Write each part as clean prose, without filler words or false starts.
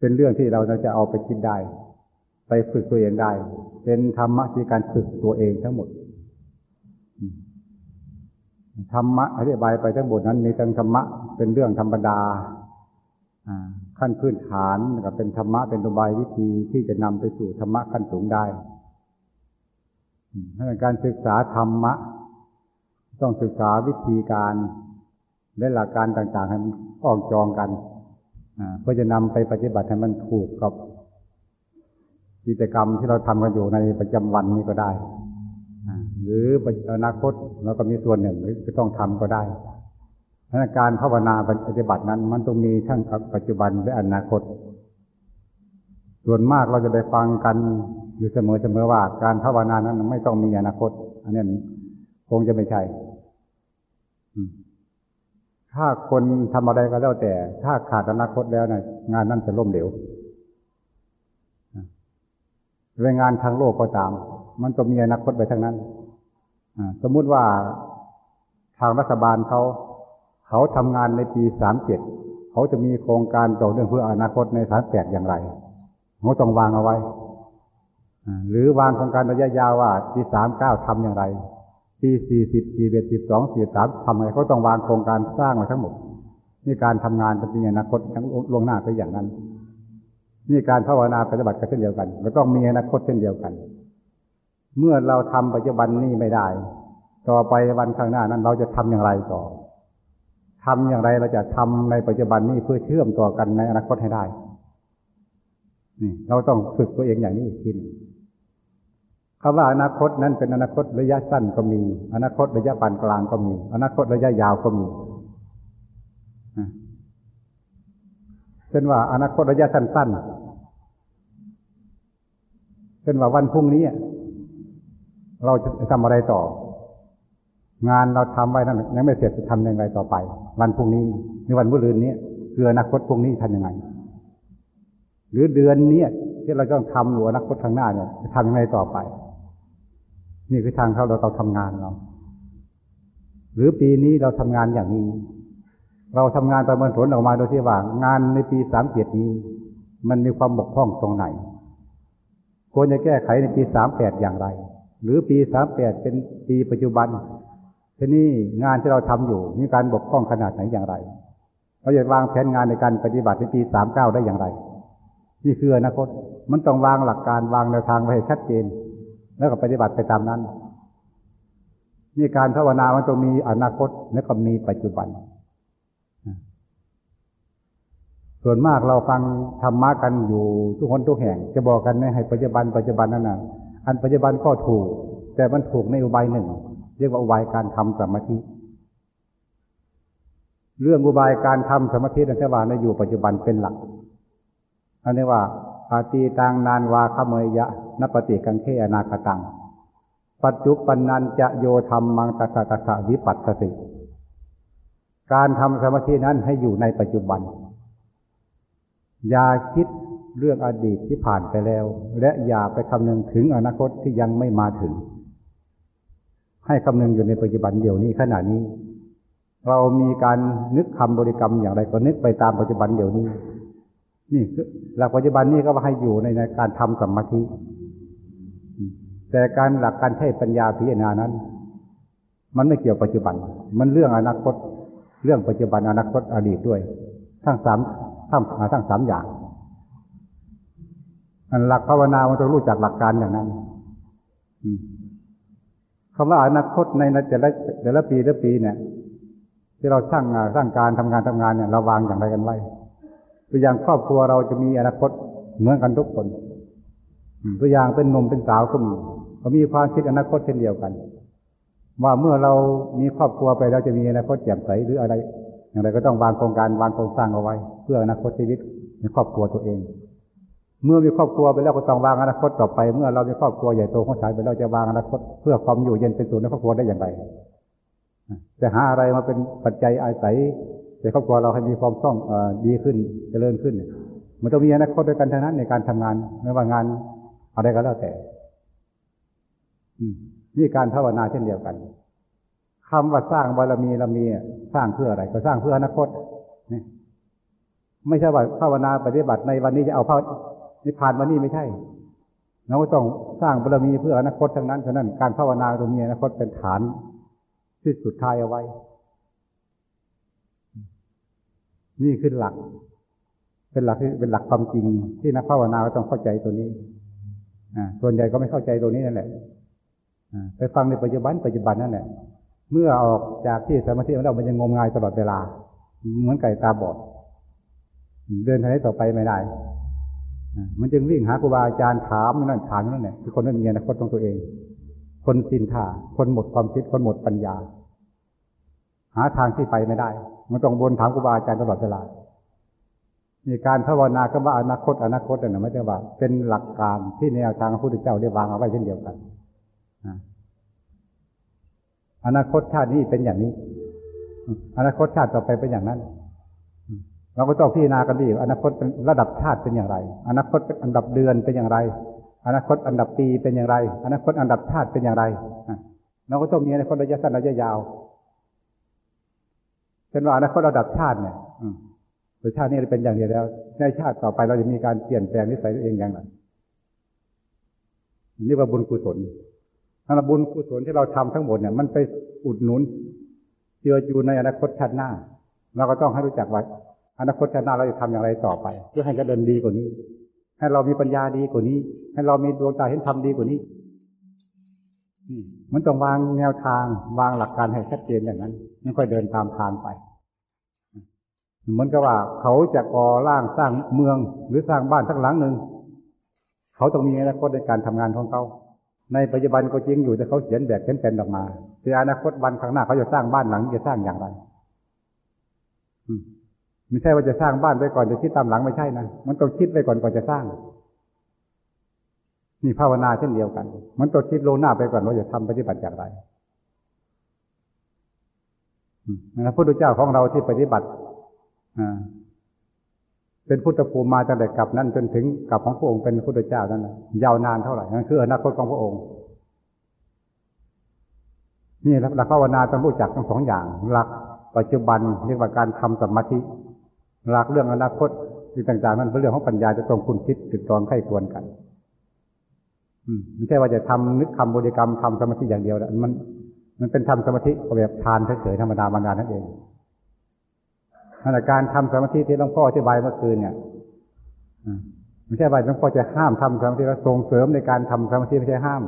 เป็นเรื่องที่เราจะเอาไปคิดได้ไปฝึกตัวเองได้เป็นธรรมะที่การฝึกตัวเองทั้งหมดธรรมะอธิบายไปทั้งหมดนั้นมีทั้งธรรมะเป็นเรื่องธรรมดาขั้นพื้นฐานกับเป็นธรรมะเป็นอุบายวิธีที่จะนำไปสู่ธรรมะขั้นสูงได้ถ้าการศึกษาธรรมะต้องศึกษาวิธีการและหลักการต่างๆให้มันคล้องจองกันเพื่อจะนำไปปฏิบัติให้มันถูกกับกิจกรรมที่เราทำกันอยู่ในประจำวันนี้ก็ได้หรืออนาคตเราก็มีส่วนหนึ่งหรือจะต้องทำก็ได้การภาวนาปฏิบัตินั้นมันต้องมีทั้งปัจจุบันและอนาคตส่วนมากเราจะไปฟังกันอยู่เสมอๆว่าการภาวนานั้นไม่ต้องมีอนาคตอันนี้คงจะไม่ใช่ถ้าคนทำอะไรก็แล้วแต่ถ้าขาดอนาคตแล้วนะงานนั้นจะล่มเหลวในงานทางโลกก็ตามมันต้องมีอนาคตไปทั้งนั้นสมมุติว่าทางรัฐบาลเขาทำงานในปี37เขาจะมีโครงการต่อเนื่องเพื่ออนาคตใน38อย่างไรเขาต้องวางเอาไว้หรือวางโครงการระยะยาวว่าปี39ทำอย่างไรปี40ปี12 43ทำอะไรเขาต้องวางโครงการสร้างไว้ทั้งหมดนี่การทำงานจะมีอนาคตทั้งล่วงหน้าไปอย่างนั้นนี่การภาวนาปฏิบัติก็เช่นเดียวกันเราต้องมีอนาคตเช่นเดียวกันเมื่อเราทำปัจจุบันนี้ไม่ได้ต่อไปวันข้างหน้านั้นเราจะทำอย่างไรต่อทำอย่างไรเราจะทำในปัจจุบันนี้เพื่อเชื่อมต่อกันในอนาคตให้ได้นี่เราต้องฝึกตัวเองอย่างนี้อีกทีคำว่าอนาคตนั้นเป็นอนาคตระยะสั้นก็มีอนาคตระยะปานกลางก็มีอนาคตระยะยาวก็มีเช่นว่าอนาคตระยะสั้นๆเช่นว่าวันพรุ่งนี้เราจะทำอะไรต่องานเราทำไว้นั้นยังไม่เสร็จจะทำยังไงต่อไปวันพรุ่งนี้ในวันมะรืนนี้คืออนาคตพรุ่งนี้ทำยังไงหรือเดือนนี้ที่เราต้องทำหรืออนาคตข้างหน้าเนี่ยจะทำยังไงต่อไปนี่คือทางเราทำงานเราหรือปีนี้เราทำงานอย่างนี้เราทำงานประเมินผลออกมาโดยที่ว่างานในปี37นี้มันมีความบกพร่องตรงไหนควรจะแก้ไขในปี38อย่างไรหรือปี38เป็นปีปัจจุบันที่นี่งานที่เราทำอยู่มีการบกพร่องขนาดไหนอย่างไรเราจะวางแผนงานในการปฏิบัติในปี39ได้อย่างไรนี่คืออนาคตมันต้องวางหลักการวางแนวทางไว้ให้ชัดเจนแล้วก็ปฏิบัติไปตามนั้นนี่การภาวนามันต้องมีอนาคตและก็มีปัจจุบันส่วนมากเราฟังธรรมะกันอยู่ทุกคนทุกแห่งจะบอกกันให้ปัจจุบันนั่นน่ะอันปัจจุบันก็ถูกแต่มันถูกในอุบายหนึ่งเรียกว่าอุบายการทำสมาธิเรื่องอุบายการทำสมาธินั้นจะว่าในอยู่ปัจจุบันเป็นหลักอันนี้ว่าอาตีตังนานวาคเมยะนัปปติกังเขอนาคตังปัจจุปนันจะโยธรรมมังตัสสะตัสสะวิปัสสติการทำสมาธินั้นให้อยู่ในปัจจุบันอย่าคิดเรื่องอดีตที่ผ่านไปแล้วและอย่าไปคำนึงถึงอนาคตที่ยังไม่มาถึงให้คำนึงอยู่ในปัจจุบันเดี๋ยวนี้ขณะนี้เรามีการนึกคำบริกรรมอย่างไรก็นึกไปตามปัจจุบันเดี๋ยวนี้นี่คือหลักปัจจุบันนี้ก็ว่าให้อยู่ในการทำสมาธิแต่การหลักการใช้ปัญญาพิจารณานั้นมันไม่เกี่ยวปัจจุบันมันเรื่องอนาคตเรื่องปัจจุบันอนาคตอดีตด้วยทั้งสามอย่างหลักภาวนามันต้องรู้จักหลักการอย่างนั้นคำว่าอนาคตในแต่ละปีเนี่ยที่เราสร้างการทำงานเนี่ยเราวางอย่างไรกันไว้ตัวอย่างครอบครัวเราจะมีอนาคตเหมือนกันทุกคนตัวอย่างเป็นหนุ่มเป็นสาวก็มีเขามีความคิดอนาคตเช่นเดียวกันว่าเมื่อเรามีครอบครัวไปเราจะมีอนาคตแจ่มใสหรืออะไรอย่างไรก็ต้องวางโครงการวางโครงสร้างเอาไว้เพื่ออนาคตชีวิตในครอบครัวตัวเองเมื่อมีครอบครัวไปแล้วก็ต้องวางอนาคตต่อไปเมื่อเรามีครอบครัวใหญ่โตของชายไปเราจะวางอนาคตเพื่อความอยู่เย็นเป็นสุขในครอบครัวได้อย่างไรจะหาอะไรมาเป็นปัจจัยอาศัยในครอบครัวเราให้มีความคล่องดีขึ้นเจริญขึ้นมันต้องมีอนาคตด้วยกันทั้งนั้นในการทำงานไม่ว่างานอะไรก็แล้วแต่นี่การภาวนาเช่นเดียวกันคำว่าสร้างบารมีสร้างเพื่ออะไรก็สร้างเพื่ออนาคต ไม่ใช่ว่าภาวนาปฏิบัติในวันนี้จะเอาพระนิพพานวันนี้ไม่ใช่เราต้องสร้างบารมีเพื่ออนาคตทั้งนั้นฉะนั้นการภาวนาตรงนี้อนาคตเป็นฐานที่สุดท้ายเอาไว้นี่คือหลักเป็นหลักที่เป็นหลักความจริงที่นักภาวนาก็ต้องเข้าใจตัวนี้ส่วนใหญ่ก็ไม่เข้าใจตัวนี้นั่นแหละไปฟังในปัจจุบันนั่นแหละเมื่อออกจากที่สมาธิแล้วมันยังงมงายตลอดเวลาเหมือนไก่ตาบอดเดินทางนี้ต่อไปไม่ได้มันจึงวิ่งหาครูบาอาจารย์ถามนั่นถามนั่นแหละคือคนนั้นมีอนาคตของตัวเองคนสิ้นท่าคนหมดความคิดคนหมดปัญญาหาทางที่ไปไม่ได้มันต้องวนถามครูบาอาจารย์ตลอดเวลามีการภาวนาก็ว่าอนาคตนั่นไม่ใช่ว่าเป็นหลักการที่แนวทางพระพุทธเจ้าได้วางเอาไว้เช่นเดียวกันอนาคตชาตินี้เป็นอย่างนี้อนาคตชาติต่อไปเป็นอย่างนั้นเราก็ต้องพิจารณากันดีอนาคตเป็นระดับชาติเป็นอย่างไรอนาคตเป็นอันดับเดือนเป็นอย่างไรอนาคตอันดับปีเป็นอย่างไรอนาคตอันดับชาติเป็นอย่างไรเราก็ต้องมีอนาคตระยะสั้นระยะยาวเช่นว่าอนาคตระดับชาติเนี่ยชาตินี้เป็นอย่างเดียวแล้วในชาติต่อไปเราจะมีการเปลี่ยนแปลงนิสัยตัวเองอย่างไรนี่ว่าบุญกุศลนั่นบุญกุศลที่เราทำทั้งหมดเนี่ยมันไปอุดหนุนเจืออยู่ในอนาคตชาติหน้าเราก็ต้องให้รู้จักว่าอนาคตชาติหน้าเราจะทำอย่างไรต่อไปเพื่อให้การเดินดีกว่านี้ให้เรามีปัญญาดีกว่านี้ให้เรามีดวงตาเห็นธรรมดีกว่านี้มันต้องวางแนวทางวางหลักการให้ชัดเจนอย่างนั้นไม่ค่อยเดินตามทางไปเหมือนกับว่าเขาจะก่อร่างสร้างเมืองหรือสร้างบ้านสักหลังหนึ่งเขาต้องมีอนาคตในการทำงานของเขาในปัจจุบันก็จริงอยู่แต่เขาเขียนแบบเขียนแผนออกมาแต่อนาคตวันข้างหน้าเขาจะสร้างบ้านหลังจะสร้างอย่างไรไม่ใช่ว่าจะสร้างบ้านไปก่อนจะคิดตามหลังไม่ใช่นะมันต้องคิดไปก่อนจะสร้างนี่ภาวนาเช่นเดียวกันมันต้องคิดล่วงหน้าไปก่อนว่าจะทำปฏิบัติอย่างไรพระพุทธเจ้าของเราที่ปฏิบัติเป็นพุทธภูมิมาตั้งแต่กลับนั้นจนถึงกลับของพระองค์เป็นพุทธเจ้านั้นยาวนานเท่าไหร่นั่นคืออนาคตของพระองค์นี่หลักภาวนาต้องรู้จักทั้งสองอย่างหลักปัจจุบันเรียกว่าการทำสมาธิหลักเรื่องอนาคตต่างๆนั้นเป็นเรื่องของปัญญาจะต้องคุณคิดติดตองไข้ควรกันไม่ใช่ว่าจะทำนึกคำบริกรรมทำสมาธิอย่างเดียวแล้วมันเป็นทำสมาธิแบบฌานเฉยๆธรรมดาบางอย่างนั่นเองการทำสมาธิที่หลวงพ่ออธิบายเมื่อคืนเนี่ยไม่ใช่ว่าหลวงพ่อจะห้ามทำสมาธิแล้วส่งเสริมในการทำสมาธิไม่ใช่ห้าม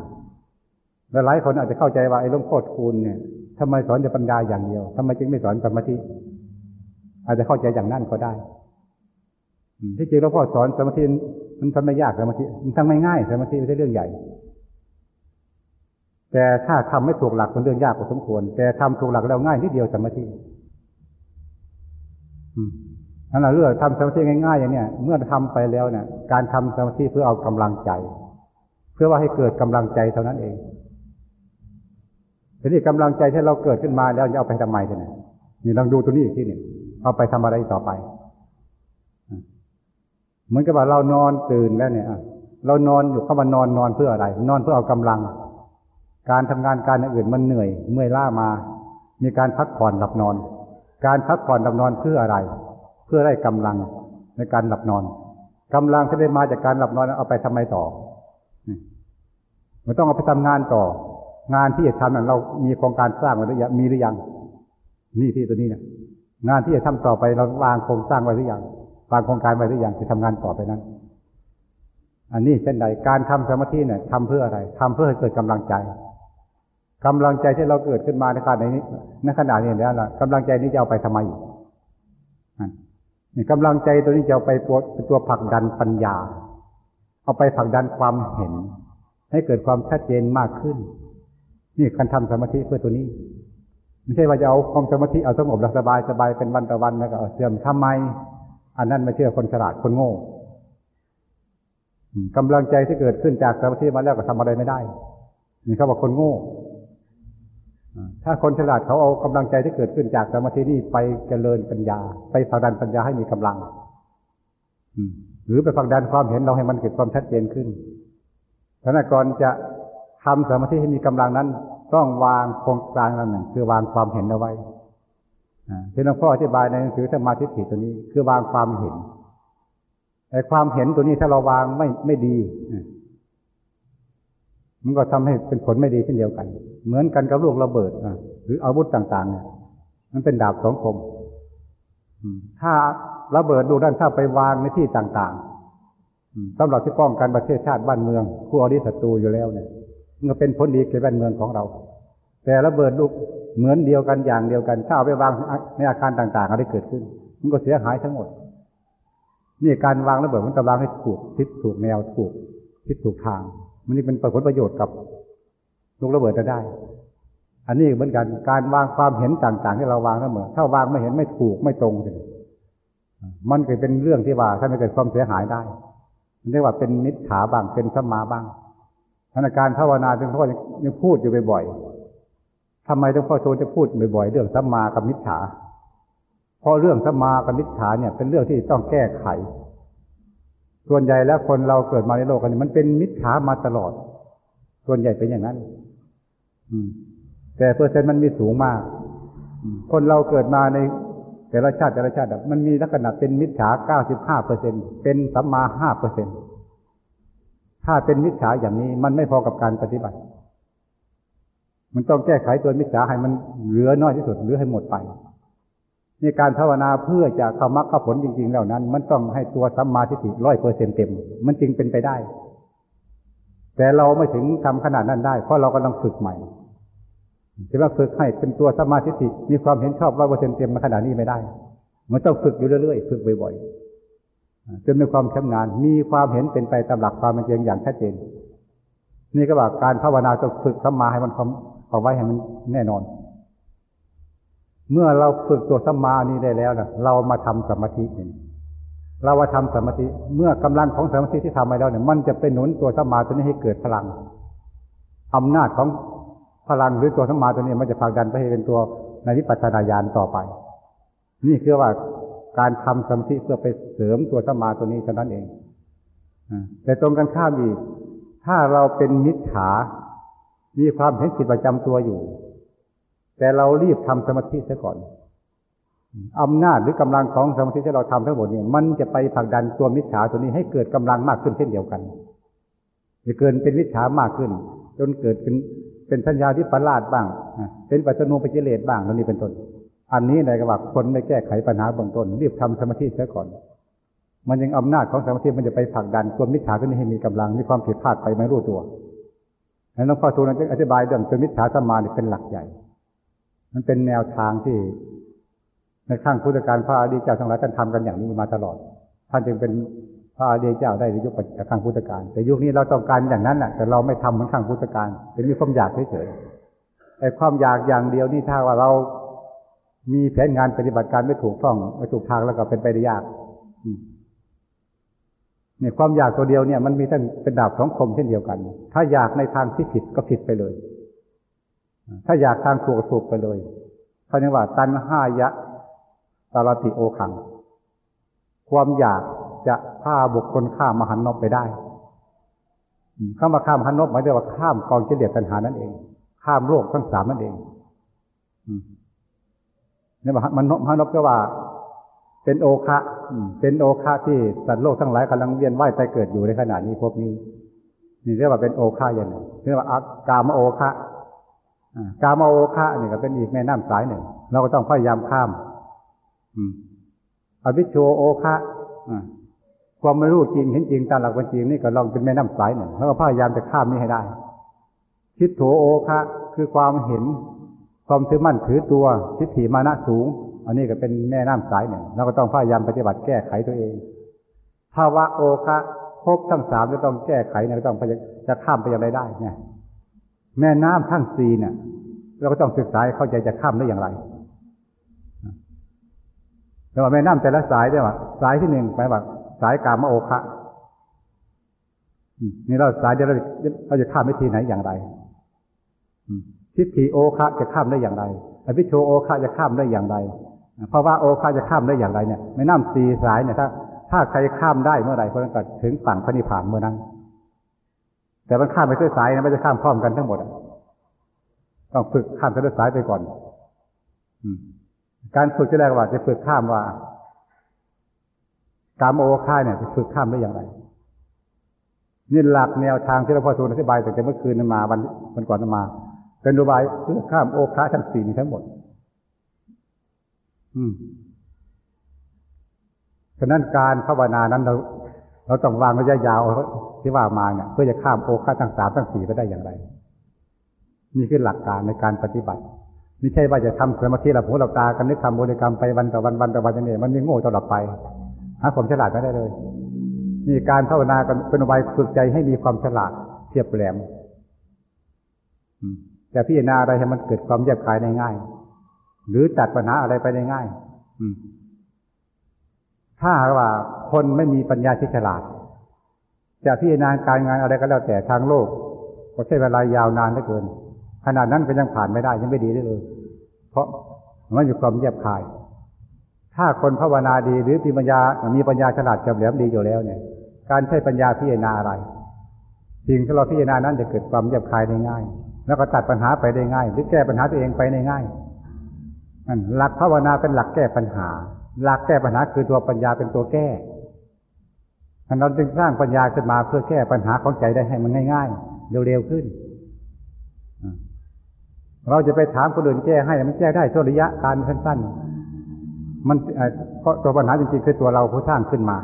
และหลายคนอาจจะเข้าใจว่าไอ้หลวงพ่อคุณเนี่ยทำไมสอนแต่ปัญญาอย่างเดียวทำไมจึงไม่สอนสมาธิอาจจะเข้าใจอย่างนั้นก็ได้ที่จริงหลวงพ่อสอนสมาธิมันทำไม่ยากสมาธิมันทำง่ายๆสมาธิไม่ใช่เรื่องใหญ่แต่ถ้าทำไม่ถูกหลักเป็นเรื่องยากพอสมควรแต่ทำถูกหลักแล้วง่ายนิดเดียวสมาธินั่นแหละเรื่องทำสมาธิง่ายๆอย่างเนี้ยเมื่อทำไปแล้วเนี่ยการทำสมาธิเพื่อเอากำลังใจเพื่อว่าให้เกิดกำลังใจเท่านั้นเองทีนี้กำลังใจที่เราเกิดขึ้นมาแล้วจะเอาไปทำไมเนี่ยนี่ลองดูตัวนี้อีกทีหนึ่งเอาไปทำอะไรต่อไปเหมือนกับว่าเรานอนตื่นแล้วเนี่ยเรานอนอยู่เข้ามานอนเพื่ออะไรนอนเพื่อเอากำลังการทำงานการอื่นมันเหนื่อยเมื่อยล้ามามีการพักผ่อนหลับนอนการพักผ่อนหลับนอนเพื่ออะไรเพื่อได้กำลังในการหลับนอนกำลังที่ได้มาจากการหลับนอนเอาไปทำไมต่อมันต้องเอาไปทำงานต่องานที่จะทำนั้นเรามีโครงการสร้างไว้หรือยังมีหรือยังนี่ที่ตัวนี้เนี่ยงานที่จะทำต่อไปเราวางโครงสร้างไว้หรือยังวางโครงการไว้หรือยังจะทำงานต่อไปนั้นอันนี้เช่นใดการทำสมาธิเนี่ยทำเพื่ออะไรทำเพื่อให้เกิดกำลังใจกำลังใจที่เราเกิดขึ้นมาในขณะนี้แล้วล่ะกำลังใจนี้จะเอาไปทำไมกำลังใจตัวนี้จะเอาไปเป็นตัวผลักดันปัญญาเอาไปผลักดันความเห็นให้เกิดความชัดเจนมากขึ้นนี่การทำสมาธิเพื่อตัวนี้ไม่ใช่ว่าจะเอาความสมาธิเอาสงบสบายสบายเป็นวันต่อวันแล้วก็เสื่อมทำไมอันนั้นไม่เชื่อคนฉลาดคนโง่กำลังใจที่เกิดขึ้นจากสมาธิมาแล้วก็ทำอะไรไม่ได้นี่เขาบอกคนโง่ถ้าคนฉลาดเขาเอากำลังใจที่เกิดขึ้นจากสมาธินี่ไปเจริญปัญญาไปผลักดันปัญญาให้มีกำลังหรือไปผลักดันความเห็นเราให้มันเกิดความชัดเจนขึ้นฉะนั้นก่อนจะทำสมาธิให้มีกำลังนั้นต้องวางโครงสร้างนั่นคือวางความเห็นเอาไว้ ที่หลวงพ่ออธิบายในหนังสือสมาธิทิฏฐิตัวนี้คือวางความเห็นไอ้ความเห็นตัวนี้ถ้าเราวางไม่ดีมันก็ทำให้เป็นผลไม่ดีเช่นเดียวกันเหมือนกันกับลูกระเบิดหรืออาวุธต่างๆเนี่ยมันเป็นดาบสองคมถ้าระเบิดดูด้านถ้าไปวางในที่ต่างๆสำหรับที่ป้องกันประเทศชาติบ้านเมืองคู่อริศัตรูอยู่แล้วเนี่ยมันก็เป็นผลดีแก่บ้านเมืองของเราแต่ระเบิดลูกเหมือนเดียวกันอย่างเดียวกันถ้าเอาไปวางในอาคารต่างๆอะไรเกิดขึ้นมันก็เสียหายทั้งหมดนี่การวางระเบิดมันต้องวางให้ถูกทิศถูกแนวถูกทิศถูกทางมันนี่เป็นผลประโยชน์กับลูกระเบิดจะได้อันนี้เหมือนกันการวางความเห็นต่างๆที่เราวางระเบิดถ้าวางไม่เห็นไม่ถูกไม่ตรงมันก็เป็นเรื่องที่ว่าถ้าไม่เกิดความเสียหายได้มันเรียกว่าเป็นมิจฉาบ้างเป็นสัมมาบ้างการภาวนาที่หลวงพ่อยังพูดอยู่บ่อยๆทำไมหลวงพ่อโชติจะพูดบ่อยๆเรื่องสัมมากับมิจฉาเพราะเรื่องสัมมากับมิจฉาเนี่ยเป็นเรื่องที่ต้องแก้ไขส่วนใหญ่แล้วคนเราเกิดมาในโลกนี้มันเป็นมิจฉามาตลอดส่วนใหญ่เป็นอย่างนั้นแต่เปอร์เซ็นต์มันมีสูงมากคนเราเกิดมาในแต่ละชาติแต่ละชาติมันมีลักษณะเป็นมิจฉา 95% เป็นสัมมา 5%ถ้าเป็นมิจฉาอย่างนี้มันไม่พอกับการปฏิบัติมันต้องแก้ไขตัวมิจฉาให้มันเหลือน้อยที่สุดหรือให้หมดไปนี่การภาวนาเพื่อจะเข้ามรรคเข้าผลจริงๆแล้วนั้นมันต้องให้ตัวสัมมาทิฏฐิ 100% เต็มมันจึงเป็นไปได้แต่เราไม่ถึงทำขนาดนั้นได้เพราะเรากำลังฝึกใหม่จะว่าฝึกให้เป็นตัวสัมมาทิฏฐิมีความเห็นชอบ 100% เต็มมาขนาดนี้ไม่ได้มันต้องฝึกอยู่เรื่อยๆฝึกบ่อยๆจนมีความชำนาญมีความเห็นเป็นไปตามหลักความเป็นจริงอย่างชัดเจนนี่ก็ว่าการภาวนาต้องฝึกสัมมาให้มันเอาไว้ให้มันแน่นอนเมื่อเราฝึกตัวสัมมานี้ได้แล้วนะเรามาทำสมาธิเรามาทำสมาธิเมื่อกำลังของสมาธิที่ทำไปแล้วเนี่ยมันจะเป็นหนุนตัวสัมมาตัวนี้ให้เกิดพลังอำนาจของพลังหรือตัวสัมมาตัวนี้มันจะผลักดันไปให้เป็นตัวในวิปัสสนาญาณต่อไปนี่คือว่าการทำสมาธิเพื่อไปเสริมตัวสัมมาตัวนี้เท่านั้นเองแต่ตรงกันข้ามอีกถ้าเราเป็นมิจฉามีความเห็นผิดประจำตัวอยู่แต่เรารีบทำสมาธิซะก่อนอำนาจหรือกำลังของสมาธิที่เราทำทั้งหมดนี่มันจะไปผลักดันตัวมิจฉาตัวนี้ให้เกิดกำลังมากขึ้นเช่นเดียวกันจะเกินเป็นมิจฉามากขึ้นจนเกิดเป็นสัญญาที่ประหลาดบ้างเป็นปัจจโนปกิเลสบ้างแล้วนี่เป็นต้นอันนี้ในกระบะคนไม่แก้ไขปัญหาเบื้องต้นรีบทำสมาธิเสียก่อนมันยังอำนาจของสมาธิมันจะไปผลักดันตัวมิจฉาขึ้นให้มีกำลังมีความผิดพลาดไปไม่รู้ตัวแล้วหลวงพ่อทูลนั้นจะอธิบายเรื่องตัวมิจฉาสัมมาเป็นหลักใหญ่มันเป็นแนวทางที่ในข้างพุทธการพระอริยเจ้าทั้งหลายท่านทำกันอย่างนี้มาตลอดท่านจึงเป็นพระอริยเจ้าได้ในยุคปัจจุบันข้างพุทธการแต่ยุคนี้เราต้องการอย่างนั้นแหละแต่เราไม่ทำเหมือนข้างพุทธการเป็นมีความอยากเฉยๆไอ้ความอยากอย่างเดียวนี่ถ้าว่าเรามีแผนงานปฏิบัติการไม่ถูกต้องไม่ถูกทางแล้วก็เป็นไปได้ยากเนี่ยความอยากตัวเดียวเนี่ยมันมีทั้งเป็นดาบสองคมเช่นเดียวกันถ้าอยากในทางที่ผิดก็ผิดไปเลยถ้าอยากทางถูกก็ถูกไปเลยเขาเรียกว่าตัณหายะตาลติโอขังความอยากจะฆ่าบุคคลฆ่ามหันนบไปได้คำว่าฆ่ามหันนบหมายถึงว่าข้ามกองกิเลสตัณหานั่นเองข้ามโลกทั้งสามนั่นเองเนี่ยมันมานพก็ว่าเป็นโอคะเป็นโอคะที่สัตว์โลกทั้งหลายกำลังเวียนว่ายตายเกิดอยู่ในขณะนี้พบนี้นี่เรียกว่าเป็นโอคะอย่างหนึ่งเรียกว่ากามโอคะกามโอคะนี่ก็เป็นอีกแม่น้ำสายหนึ่งเราก็ต้องพยายามข้ามอวิชโชโอคะความไม่รู้จริงเห็นจริงตามหลักความจริงนี่ก็ลองเป็นแม่น้ำสายหนึ่งแล้วก็พยายามจะข้ามนี้ให้ได้ทิฏฐโธโอคะคือความเห็นความถือมั่นถือตัวทิฏฐิมานะสูงอันนี้ก็เป็นแม่น้ำสายหนึ่งเราก็ต้องพยายามปฏิบัติแก้ไขตัวเองภาวะโอคะภพทั้งสามจะต้องแก้ไขเราต้องพยายามจะข้ามไปอย่างไรได้เนี่ยแม่น้ำทั้งสี่เนี่ยเราก็ต้องศึกษาเข้าใจจะข้ามได้อย่างไรแต่ว่าแม่น้ำแต่ละสายเนี่ยว่าสายที่หนึ่งหมายว่าสายกามโอคะนี่เราสายเดียวเราจะข้ามวิธีไหนอย่างไรทิฏฐิโอคะจะข้ามได้อย่างไรอวิชโชโอคะจะข้ามได้อย่างไรภาวะโอคะจะข้ามได้อย่างไรเนี่ยแม่น้ำสี่สายเนี่ยถ้าใครข้ามได้เมื่อไหร่คนนั้นก็ถึงฝั่งพระนิพพานเมื่อนั้นแต่มันข้ามไปด้วยสายนะไม่ได้ข้ามพร้อมกันทั้งหมดต้องฝึกข้ามแต่ละสายไปก่อน การฝึกที่แรกว่าจะฝึกข้ามว่ากามโอฆะเนี่ยจะฝึกข้ามได้อย่างไรนี่หลักแนวทางที่หลวงพ่อทูลอธิบายแต่เมื่อคืนมาวันก่อนมาเป็นอุบายเพื่อข้ามโอฆะทั้งสี่นี้ทั้งหมดฉะนั้นการภาวนานั้นเราต้องวางระยะยาวที่ว่ามาเนี่ยเพื่อจะข้ามโอฆะทั้งสามทั้งสี่ไปได้อย่างไรนี่คือหลักการในการปฏิบัติไม่ใช่ว่าจะทำสมาธิหลับหูหลับตากันนึกทำบริกรรมไปวันต่อวันวันต่อวันอย่างนี้มันมีโง่ตลอดไปหาความฉลาดไม่ได้เลยนี่การภาวนาเป็นอุบายฝึกใจให้มีความฉลาดเฉียบแหลมแต่พิจารณาอะไรให้มันเกิดความแยบคายได้ง่ายหรือตัดปัญหาอะไรไปได้ง่ายถ้าว่าคนไม่มีปัญญาที่ฉลาดจะพิจารณาการงานอะไรก็แล้วแต่ทางโลกก็ใช้เวลายาวนานเหลือเกินขนาดนั้นก็ยังผ่านไม่ได้ยังไม่ดีได้เลยเพราะมันอยู่ความแยบคายถ้าคนภาวนาดีหรือมีปัญญาฉลาดเฉลียวดีอยู่แล้วเนี่ยการใช้ปัญญาพิจารณาอะไรสิ่งที่เราพิจารณานั้นจะเกิดความแยบคายได้ง่ายแล้วก็ตัดปัญหาไปได้ง่ายหรือแก้ปัญหาตัวเองไปได้ง่ายนั่นหลักภาวนาเป็นหลักแก้ปัญหาหลักแก้ปัญหาคือตัวปัญญาเป็นตัวแก้ท่านเราจึงสร้างปัญญาขึ้นมาเพื่อแก้ปัญหาของใจได้ให้มันง่ายๆเร็วๆขึ้นเราจะไปถามคนอื่นแก้ให้มันแก้ได้ชั่วระยะการสั้นๆมันเพราะตัวปัญหาจริงๆคือตัวเราผู้สร้างขึ้นมา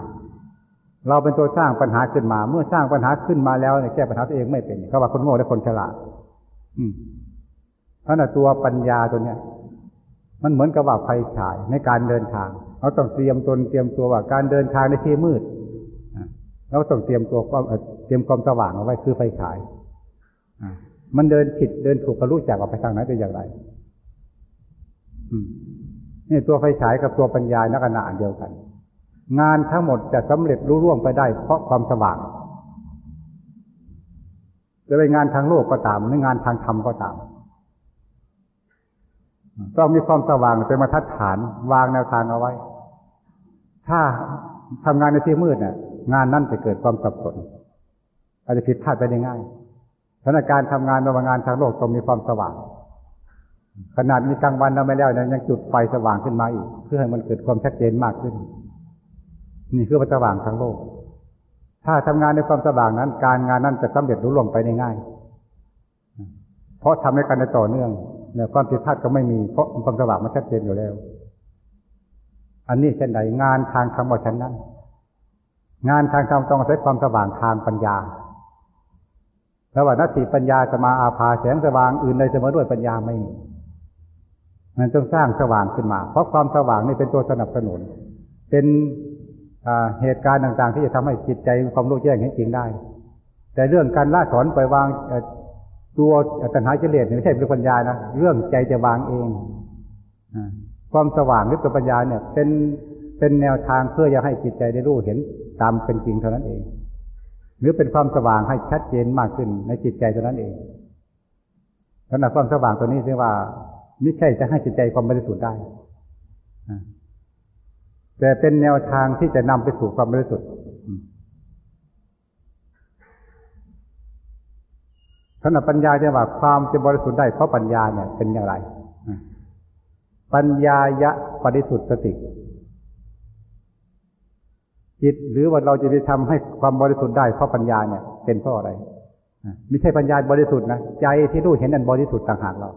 เราเป็นตัวสร้างปัญหาขึ้นมาเมื่อสร้างปัญหาขึ้นมาแล้วเนี่ยแก้ปัญหาตัวเองไม่เป็นเขาว่าคนโง่และคนฉลาดเพราะน่ะตัวปัญญาตัวเนี้ยมันเหมือนกับว่าไฟฉายในการเดินทางเราต้องเตรียมตนเตรียมตัวว่าการเดินทางในที่มืดเราต้องเตรียมความสว่างเอาไว้คือไฟฉายมันเดินผิดเดินถูกก็รู้จักออกไปทางไหนเป็นอย่างไรนี่ตัวไฟฉายกับตัวปัญญานักขณะเดียวกันงานทั้งหมดจะสำเร็จรุ่งเรืองไปได้เพราะความสว่างจะเป็นงานทางโลกก็ตามหรืองานทางธรรมก็ตามต้องมีความสว่างเป็นมาตรฐานวางแนวทางเอาไว้ถ้าทำงานในที่มืดเนี่ยงานนั่นจะเกิดความสับสนอาจจะผิดพลาดไปได้ง่ายสถานการณ์ทำงานงานทางโลกต้องมีความสว่างขนาดมีกลางวันแล้วไม่แล้วยังจุดไฟสว่างขึ้นมาอีกเพื่อให้มันเกิดความชัดเจนมากขึ้นนี่คือสว่างทางโลกถ้าทำงานในความสว่างนั้นการงานนั้นจะสำเร็จรุ่งเรืองไปได้ง่ายเพราะทำในการต่อเนื่องเนี่ยความผิดพลาดก็ไม่มีเพราะความสว่างมันชัดเจนอยู่แล้วอันนี้เช่นใดงานทางธรรมก็เช่นนั้นงานทางธรรมต้องใช้ความสว่างทางปัญญาแล้วว่านัตถิปัญญาสมาอาภาแสงสว่างอื่นใดเสมอด้วยปัญญาไม่มีมันต้องสร้างสว่างขึ้นมาเพราะความสว่างนี่เป็นตัวสนับสนุนเป็นเหตุการณ์ต่างๆที่จะทำให้จิตใจมีความรู้แจ้งเห็นจริงได้แต่เรื่องการละถอนปล่อยวางตัวตัณหากิเลสไม่ใช่เป็นปัญญานะเรื่องใจจะวางเองความสว่างหรือตัวปัญญาเนี่ยเป็นแนวทางเพื่อจะให้จิตใจได้รู้เห็นตามเป็นจริงเท่านั้นเองหรือเป็นความสว่างให้ชัดเจนมากขึ้นในจิตใจเท่านั้นเองขณะความสว่างตัวนี้เรียกว่าไม่ใช่จะให้จิตใจความบริสุทธิ์ได้แต่เป็นแนวทางที่จะนำไปสู่ความบริสุทธิ์ขณะปัญญาจะว่าความจะบริสุทธิ์ได้เพราะปัญญาเนี่ยเป็นอย่างไรปัญญายะปริสุทธิ์สติจิตหรือว่าเราจะไปทำให้ความบริสุทธิ์ได้เพราะปัญญาเนี่ยเป็นเพราะอะไรไม่ใช่ปัญญาบริสุทธิ์นะใจที่รู้เห็นอันบริสุทธิ์ต่างหากเรา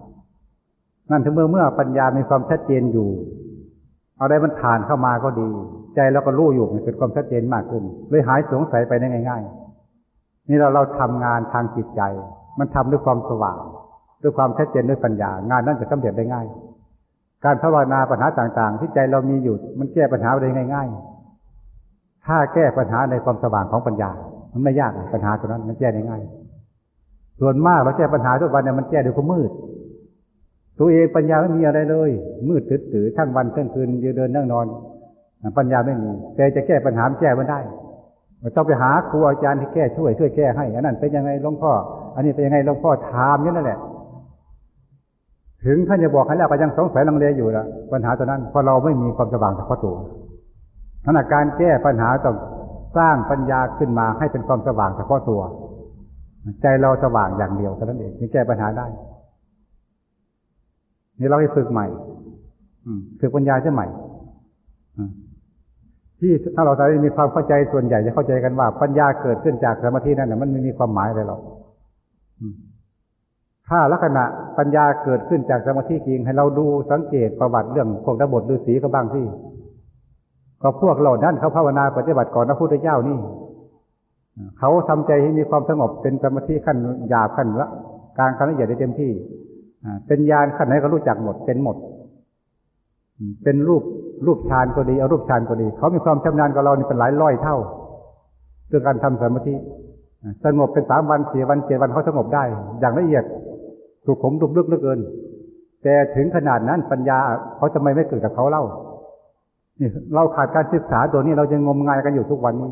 นั่นถึงเมื่อปัญญามีความชัดเจนอยู่อะไรมันผ่านเข้ามาก็ดีใจเราก็รู้อยู่มันเป็นความชัดเจนมากขึ้นเลยหายสงสัยไปได้ง่ายๆนี่เราทำงานทางจิตใจมันทำด้วยความสว่างด้วยความชัดเจนด้วยปัญญางานนั้นจะสำเร็จได้ง่ายการภาวนาปัญหาต่างๆที่ใจเรามีอยู่มันแก้ปัญหาได้ง่ายๆถ้าแก้ปัญหาในความสว่างของปัญญามันไม่ยากปัญหาตัวนั้นมันแก้ได้ง่ายส่วนมากเราแก้ปัญหาทุกวันเนี่ยมันแก้ด้วยความมืดตัวเองปัญญาไม่มีอะไรเลยมืดตื้อๆทั้งวันทั้งคืนยืนเดินนั่งนอนปัญญาไม่มีแต่จะแก้ปัญหาแก้มันได้ต้องไปหาครูอาจารย์ที่แก้ช่วยแก้ให้อันนั้นเป็นยังไงหลวงพ่ออันนี้เป็นยังไงหลวงพ่อถามนี่นั่นแหละถึงท่านจะบอกให้แล้วก็ยังสงสัยลังเลอยู่ละปัญหาตัวนั้นเพราะเราไม่มีความสว่างเฉพาะตัวขณะการแก้ปัญหาต้องสร้างปัญญาขึ้นมาให้เป็นความสว่างเฉพาะตัวใจเราสว่างอย่างเดียวเท่านั้นเองถึงแก้ปัญหาได้นี่เราให้ฝึกใหม่ ฝึกปัญญาเช่นใหม่ที่ถ้าเราได้มีความเข้าใจส่วนใหญ่จะเข้าใจกันว่าปัญญาเกิดขึ้นจากสมาธินั่นแหละมันไม่มีความหมายอะไรหรอกถ้าลักษณะปัญญาเกิดขึ้นจากสมาธิจริงให้เราดูสังเกตประวัติเรื่องพวกดาบทฤาษีก็บ้างที่ก็พวกเหล่านั้นเขาภาวนาปฏิบัติก่อนพระพุทธเจ้านี่เขาทำใจให้มีความสงบเป็นสมาธิขั้นหยาบขั้นละกลางขั้นละเอียดได้เต็มที่เป็นญาณขั้นไหนก็รู้จักหมดเป็นหมดเป็นรูปฌานก็ดีเอารูปฌานก็ดีเขามีความชำนาญกว่าเรานี่เป็นหลายร้อยเท่าเรื่องการทำสมาธิสงบเป็น3วัน4วัน7วันเขาสงบได้อย่างละเอียดสุขุมลุ่มลึกเหลือเกินแต่ถึงขนาดนั้นปัญญาเขาทำไมไม่เกิดกับเขาเล่านี่เราขาดการศึกษาตัวนี้เรายังงมงายกันอยู่ทุกวันนี้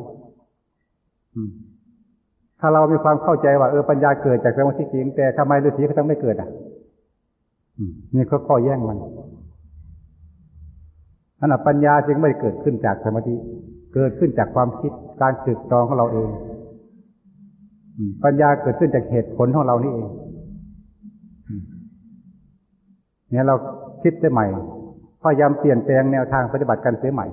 ถ้าเรามีความเข้าใจว่าปัญญาเกิดจากสมาธิจริงแต่ทำไมฤาษีเขาต้องไม่เกิดอ่ะนี่ก็ข้อแย้งมันนั่นแหละปัญญาจึงไม่เกิดขึ้นจากสมาธิเกิดขึ้นจากความคิดการตรึกตรองของเราเองปัญญาเกิดขึ้นจากเหตุผลของเรานี่เองเนี่ยเราคิดได้ใหม่พยายามเปลี่ยนแปลงแนวทางปฏิบัติกันเสียใหม่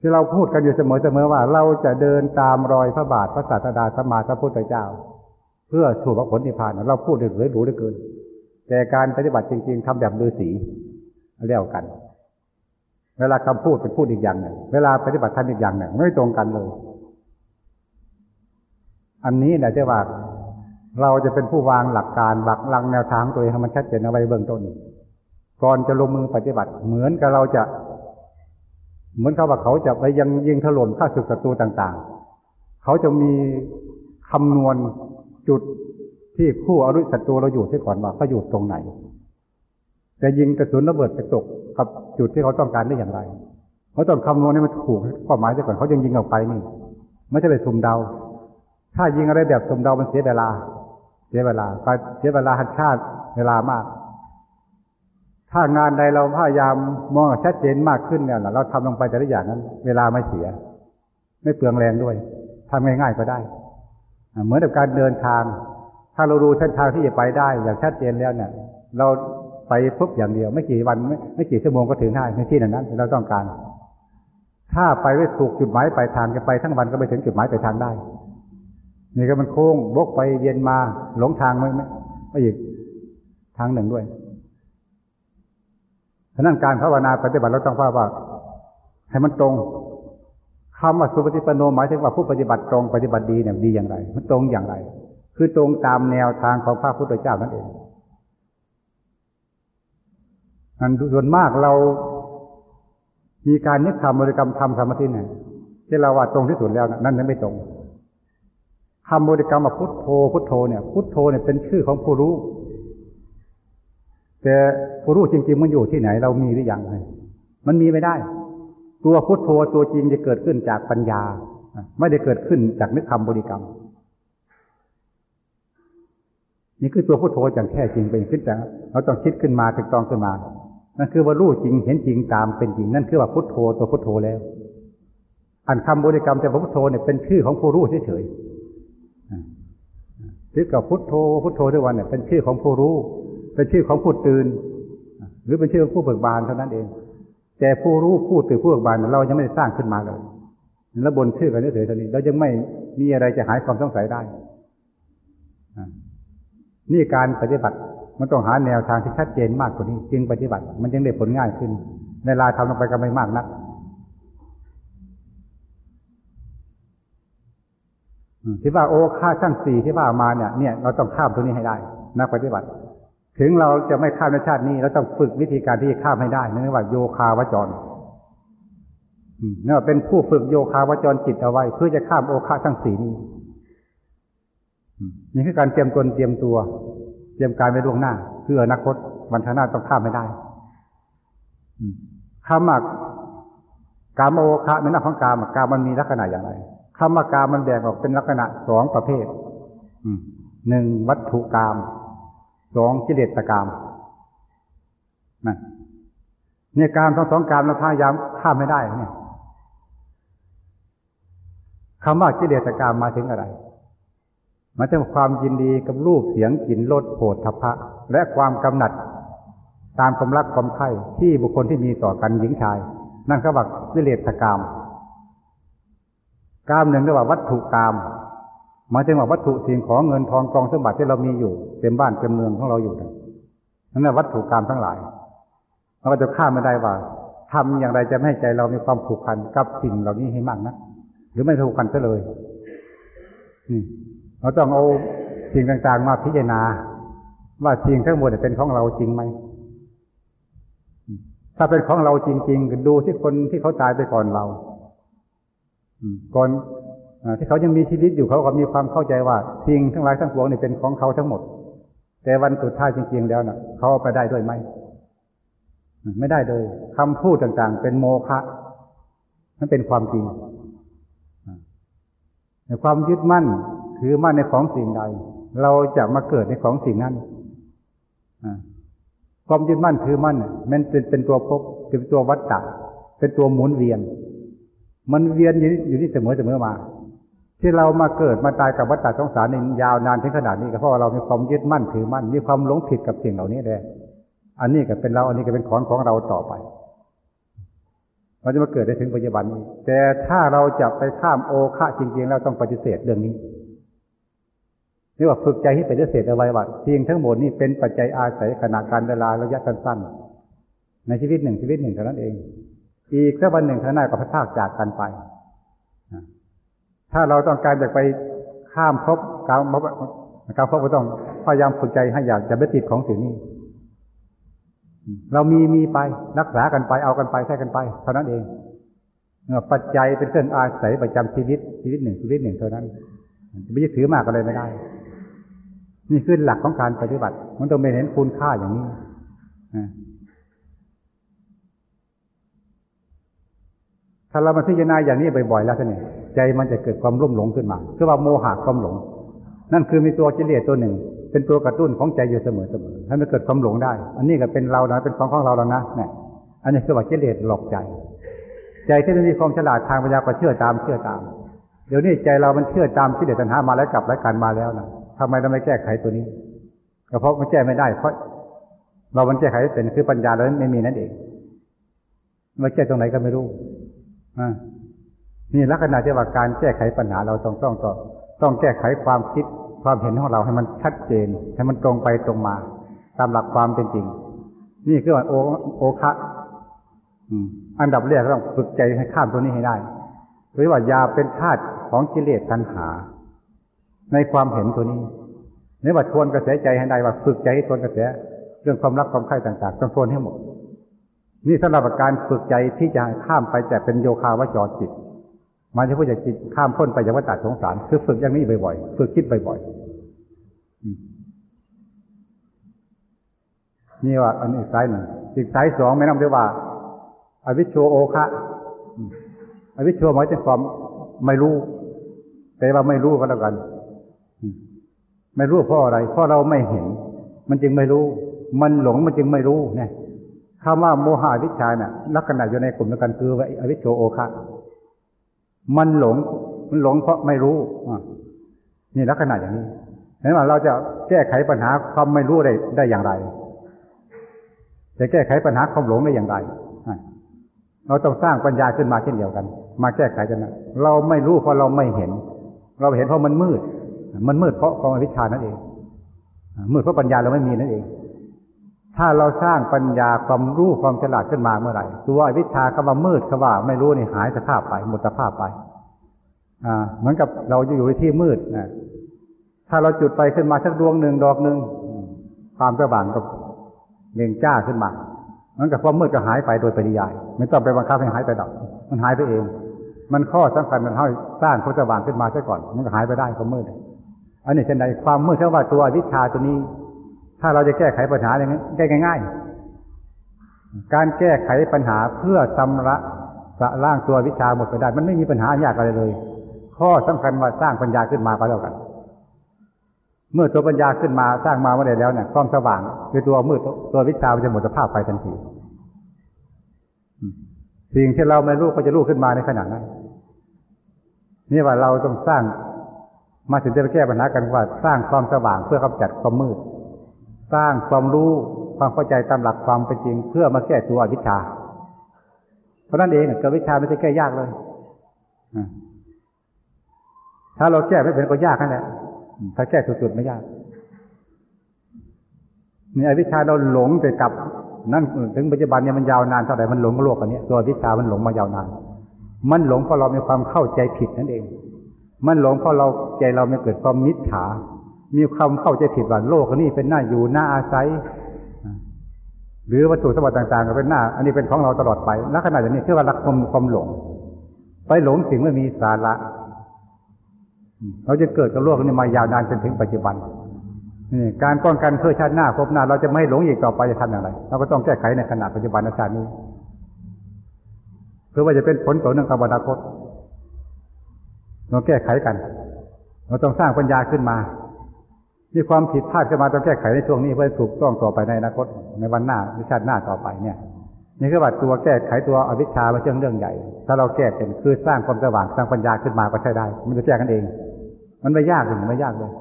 ที่เราพูดกันอยู่เสมอว่าเราจะเดินตามรอยพระบาทพระศาสดาสัมมาสัมพุทธเจ้าเพื่อสู่มรรคผลนิพพานเราพูดเรื่อยๆรู้เรื่อยเกินแต่การปฏิบัติจริงๆทำแบบฤาษีเรียกกันเวลาคำพูดเป็นพูดอีกอย่างหนึ่งเวลาปฏิบัติทำอีกอย่างหนึ่งไม่ตรงกันเลยอันนี้แหละที่ว่าเราจะเป็นผู้วางหลักการหลักลังแนวทางตัวเองให้มันชัดเจนเอาไว้เบื้องต้นก่อนจะลงมือปฏิบัติเหมือนกับว่าเขาจะไปยังยิงถล่มฆ่าศึกศัตรูต่างๆเขาจะมีคำนวณจุดที่คู่อริศัตรูเราอยู่ที่ก่อนว่าเขาอยู่ตรงไหนจะยิงกระสุนระเบิดไปตกกับจุดที่เขาต้องการได้อย่างไรเขาต้องคำนวณให้มันถูกเป้าหมายที่ก่อนเขายังยิงออกไปนี่ไม่ใช่ไปสุ่มเดาถ้ายิงอะไรแบบสุ่มเดามันเสียเวลาไปเสียเวลาหันชาติเวลามากถ้างานใดเราพยายามมองชัดเจนมากขึ้นเนี่ยเราทำลงไปแต่ละอย่างนั้นเวลาไม่เสียไม่เปลืองแรงด้วยทำง่ายๆก็ได้เหมือนกับการเดินทางถ้าเรารู้เส้นทางที่จะไปได้อย่างชัดเจนแล้วเนี่ยเราไปปุ๊บอย่างเดียวไม่กี่วันไม่กี่ชั่วโมงก็ถึงได้ในที่นั้นเราต้องการถ้าไปไม่ถูกจุดหมายปลายทางจะไปทั้งวันก็ไปถึงจุดหมายปลายทางได้นี่ก็มันโค้งบกไปเวียนมาหลงทางไม่อีกทางหนึ่งด้วยฉะนั้นการภาวนาปฏิบัติเราต้องภาวนาให้มันตรงคำว่าสุปฏิปันโนหมายถึงว่าผู้ปฏิบัติตรงปฏิบัติดีเนี่ยดีอย่างไรมันตรงอย่างไรคือตรงตามแนวทางของพระพุทธเจ้านั่นเองนั้นส่วนมากเรามีการนึกธรรมบริกรรมธรรมสมาธิเนี่ยที่เราว่าตรงที่สุดแล้วนั่นไม่ตรงคำบริกรรมว่าพุทโธพุทโธเนี่ยพุทโธเนี่ยเป็นชื่อของผู้รู้แต่ผู้รู้จริงๆมันอยู่ที่ไหนเรามีหรือยังมันมีไม่ได้ตัวพุทโธตัวจริงจะเกิดขึ้นจากปัญญาไม่ได้เกิดขึ้นจากนึกคำบริกรรมนี่คือตัวพุทโธอย่างแท้จริงเป็นขึ้นจากเราต้องคิดขึ้นมาถึงต้องขึ้นมานั่นคือว่ารู้จริงเห็นจริงตามเป็นจริงนั่นคือว่าพุทโธตัวพุทโธแล้วอันคำบริกรรมแต่พุทโธเนี่ยเป็นชื่อของผู้รู้เฉยๆที่กับพุทโธพุทโธทุกวันเนี่ยเป็นชื่อของผู้รู้เป็นชื่อของผู้ตื่นหรือเป็นชื่อของผู้เบิกบานเท่านั้นเองแต่ผู้รู้ผู้ตื่นผู้เบิกบานเรายังไม่ได้สร้างขึ้นมาเลยแล้วบนชื่อกันเฉยๆเท่านี้เรายังไม่มีอะไรจะหายความสงสัยได้นี่การปฏิบัติมันต้องหาแนวทางที่ชัดเจนมากกว่านี้จึงปฏิบัติมันจึงได้ผลง่ายขึ้นในเวลาทำลงไปก็ไม่มากนักที่ว่าโอ้ค่าช่าง4ที่ว่ามาเนี่ยเราต้องข้ามตรงนี้ให้ได้นักปฏิบัติถึงเราจะไม่ข้ามในชาตินี้เราต้องฝึกวิธีการที่จะข้ามให้ได้นั่นเรียกว่าโยคาวจรนั่นเป็นผู้ฝึกโยคาวจรจิตเอาไว้เพื่อจะข้ามโอคะทั้งสี่นี้นี่คือการเตรียมตนเตรียมตัวเตรียมการไว้ล่วงหน้าเพื่ออนาคตวันข้างหน้าต้องข้ามให้ได้คำว่ากามโอคะในหน้าของกามกามมันมีลักษณะอย่างไรคำว่ากามมันแบ่งออกเป็นลักษณะ2ประเภท1วัตถุกาม2กิเลสกามนั่นเนี่ยกามทั้งสองกามเราพยายามข้ามไม่ได้เนี่ยคำว่ากิเลสกามมาถึงอะไรมาถึงความยินดีกับรูปเสียงกลิ่นรสโผฏฐัพพะและความกำหนัด ตามความรักความใคร่ที่บุคคลที่มีต่อกันหญิงชายนั่นก็ว่าวิเลศกามกามหนึ่งก็ว่าวัตถุกามหมายถึงว่าวัตถุสิ่งของเงินทองกองสมบัติที่เรามีอยู่เต็มบ้านเต็มเมืองของเราอยู่นั่นแหละวัตถุกามทั้งหลายเราก็จะข้ามไม่ได้ว่าทำอย่างไรจะให้ใจเรามีความผูกพันกับสิ่งเหล่านี้ให้มากนะหรือไม่ผูกพันซะเลยเราต้องเอาสิ่งต่างๆมาพิจารณาว่าสิ่งทั้งหมดเป็นของเราจริงไหมถ้าเป็นของเราจริงๆดูที่คนที่เขาตายไปก่อนเราก่อนที่เขายังมีชีวิตอยู่เขาก็มีความเข้าใจว่าสิ่งทั้งหลายทั้งปวงนี่เป็นของเขาทั้งหมดแต่วันสุดท้ายจริงๆแล้วน่ะเขาไปได้ด้วยไหมไม่ได้เลยคำพูดต่างๆเป็นโมฆะนั่นเป็นความจริงในความยึดมั่นถือมั่นในของสิ่งใดเราจะมาเกิดในของสิ่งนั้นความยึดมั่นถือมั่นมันเป็นตัวภพเป็นตัววัฏจักรเป็นตัวหมุนเวียนมันเวียนอยู่ที่เสมอมาที่เรามาเกิดมาตายกับวัฏจักรสงสารนี่ยาวนานถึงขนาดนี้ก็เพราะเรามีความยึดมั่นถือมั่นมีความหลงผิดกับสิ่งเหล่านี้แหละอันนี้ก็เป็นเราอันนี้ก็เป็นของเราต่อไปเราจะมาเกิดได้ถึงปัจจุบันนี้แต่ถ้าเราจะไปข้ามโอฆะจริงๆแล้วต้องปฏิเสธเรื่องนี้เรียกว่าฝึกใจให้ปฏิเสธเอาไว้ว่าสิ่งทั้งหมดนี้เป็นปัจจัยอาศัยขณะการเวลาระยะสั้นๆในชีวิตหนึ่งเท่านั้นเองอีกสักวันหนึ่งข้างหน้าก็พลากจากกันไปถ้าเราต้องการจะไปข้ามภพการภพก็ต้องพยายามฝึกใจให้อยากจะไม่ติดของสิ่งนี้เรามีไปรักษากันไปเอากันไปใช้กันไปเท่านั้นเองปัจจัยเป็นเครื่องอาศัยประจำชีวิตหนึ่งเท่านั้นไม่ยึดถือมากอะไรไม่ได้นี่คือหลักของการปฏิบัติมันต้องเห็นคุณค่าอย่างนี้ถ้าเรามาพิจารณาอย่างนี้บ่อยๆแล้วท่านเนี่ยใจมันจะเกิดความลุ่มหลงขึ้นมาคือว่าโมหะความหลงนั่นคือมีตัวกิเลสตัวหนึ่งเป็นตัวกระตุ้นของใจอยู่เสมอให้มันเกิดความหลงได้อันนี้ก็เป็นเรานะเป็นของเราแล้วนะเนี่ยอันนี้คือว่ากิเลสหลอกใจที่มีความฉลาดทางปัญญาก็เชื่อตามเดี๋ยวนี้ใจเรามันเชื่อตามกิเลสตัณหามาแล้วกลับแล้วกันมาแล้วนะทำไมเราไม่แก้ไขตัวนี้ก็เพราะมันแก้ไม่ได้เพราะเรามันแก้ไขเป็นคือปัญญาเราไม่มีนั่นเองมันแก้ตรงไหนก็ไม่รู้นี่ลักษณะที่ว่าการแก้ไขปัญหาเราต้องแก้ไขความคิดความเห็นของเราให้มันชัดเจนให้มันตรงไปตรงมาตามหลักความเป็นจริงนี่คือว่าโอคะอันดับแรกต้องฝึกใจให้ข้ามตัวนี้ให้ได้หรือว่าอย่าเป็นทาสของกิเลสตัณหาในความเห็นตัวนี้ในว่าทวนกระแสใจให้ได้ว่าฝึกใจให้ทวนกระแสเรื่องความรักความใคร่ต่างๆต้องทวนให้หมดนี่สำหรับการฝึกใจที่จะข้ามไปแต่เป็นโยคาวจรจิตมันจะพูดจากจิตข้ามพ้นไปจากวัฏสงสารคือฝึกอย่างนี้บ่อยๆฝึกคิดบ่อยๆนี่ว่าอันนี้สายหนึ่งอีกสายสองแนะนำด้วยว่าอวิชโชโอคะอวิชโชหมายถึงความไม่รู้แต่ว่าไม่รู้ก็แล้วกันไม่รู้เพราะอะไรเพราะเราไม่เห็นมันจึงไม่รู้มันหลงมันจึงไม่รู้เนี่ยคำว่าโมหะวิชชาเนี่ยลักษณะอยู่ในกลุ่มเดียวกันคืออวิชโชโอคะมันหลงเพราะไม่รู้นี่ลักษณะอย่างนี้ฉะนั้นเราจะแก้ไขปัญหาความไม่รู้ได้อย่างไรจะแก้ไขปัญหาความหลงได้อย่างไรเราต้องสร้างปัญญาขึ้นมาเช่นเดียวกันมาแก้ไขกันนะเราไม่รู้เพราะเราไม่เห็นเราเห็นเพราะมันมืดเพราะความอวิชชานั่นเองมืดเพราะปัญญาเราไม่มีนั่นเองถ้าเราสร้างปัญญาความรู้ความฉลาดขึ้นมาเมื่อไหร่ตัวอวิชชาคำว่ามืดคำว่าไม่รู้นี่หายสภาพไปหมดสภาพไปเหมือนกับเราอยู่ในที่มืดนะถ้าเราจุดไฟขึ้นมาสักดวงหนึ่งดอกหนึ่งความสว่างก็เด่นจ้าขึ้นมามันกับความมืดก็หายไปโดยปริยายไม่ต้องไปบังคับให้หายไปดอกมันหายไปเองมันข้อสำคัญมันให้สร้างความสว่างขึ้นมาซะก่อนมันก็หายไปได้ความมืดอันนี้เช่นใดความมืดเท่าว่าตัวอวิชชาตัวนี้ถ้าเราจะแก้ไขปัญหาอย่างนี้ได้ง่ายๆการแก้ไขปัญหาเพื่อชำระสะล้างตัววิชาหมดไปได้มันไม่มีปัญหายากอะไรเลยข้อสำคัญว่าสร้างปัญญาขึ้นมาก็แล้วกันเมื่อตัวปัญญาขึ้นมาสร้างมาเมื่อใดแล้วเนี่ยความสว่างคือตัวมืดตัววิชามันจะหมดสภาพไปทันทีสิ่งที่เราไม่รู้ก็จะรู้ขึ้นมาในขณะนั้นนี่ว่าเราต้องสร้างมาถึงจะแก้ปัญหากันว่าสร้างความสว่างเพื่อกำจัดความมืดสร้างความรู้ ความเข้าใจตามหลักความเป็นจริงเพื่อมาแก้ตัวอวิชชาเพราะนั่นเองกับวิชาไม่ใช่แก้ยากเลยถ้าเราแก้ไม่เป็นก็ยากนั่นแหละถ้าแก้สุดๆไม่ยากนี่อวิชชาเราหลงไปกับนั่นถึงปัจจุบันเนี่ยมันยาวนานเท่าไหร่มันหลงโลกอันนี้ตัวอวิชชามันหลงมายาวนานมันหลงเพราะเรามีความเข้าใจผิดนั่นเองมันหลงเพราะเราใจเราไม่เกิดความมิจฉามีความเข้าใจผิดว่าโลกอันนี้เป็นหน้าอยู่หน้าอาศัยหรือวัตถุสมบัติต่างๆก็เป็นหน้าอันนี้เป็นของเราตลอดไปณขณะนี้คือว่ารักความหลงไปหลงสิ่งไม่มีสาระเราจะเกิดกับโลกนี้มายาวนานจนถึงปัจจุบันนี่การป้องกันเพื่อชาติหน้าพบหน้าเราจะไม่หลงอีกต่อไปจะทำอย่างไรเราก็ต้องแก้ไขในขณะปัจจุบันณชาตินี้เพื่อว่าจะเป็นผลต่อเนื่องกับอนาคตเราแก้ไขกันเราต้องสร้างปัญญาขึ้นมามีความผิดพลาดจะมาต้องแก้ไขในช่วงนี้เพื่อถูกต้องต่อไปในอนาคตในวันหน้าในชาติหน้าต่อไปเนี่ยนี่คือว่าตัวแก้ไขตัวอวิชชาเป็นเรื่องใหญ่ถ้าเราแก้เป็นคือสร้างความสว่างสร้างปัญญาขึ้นมาก็ใช้ได้มันจะแก้กันเองมันไม่ยากเลยไม่ยากเลย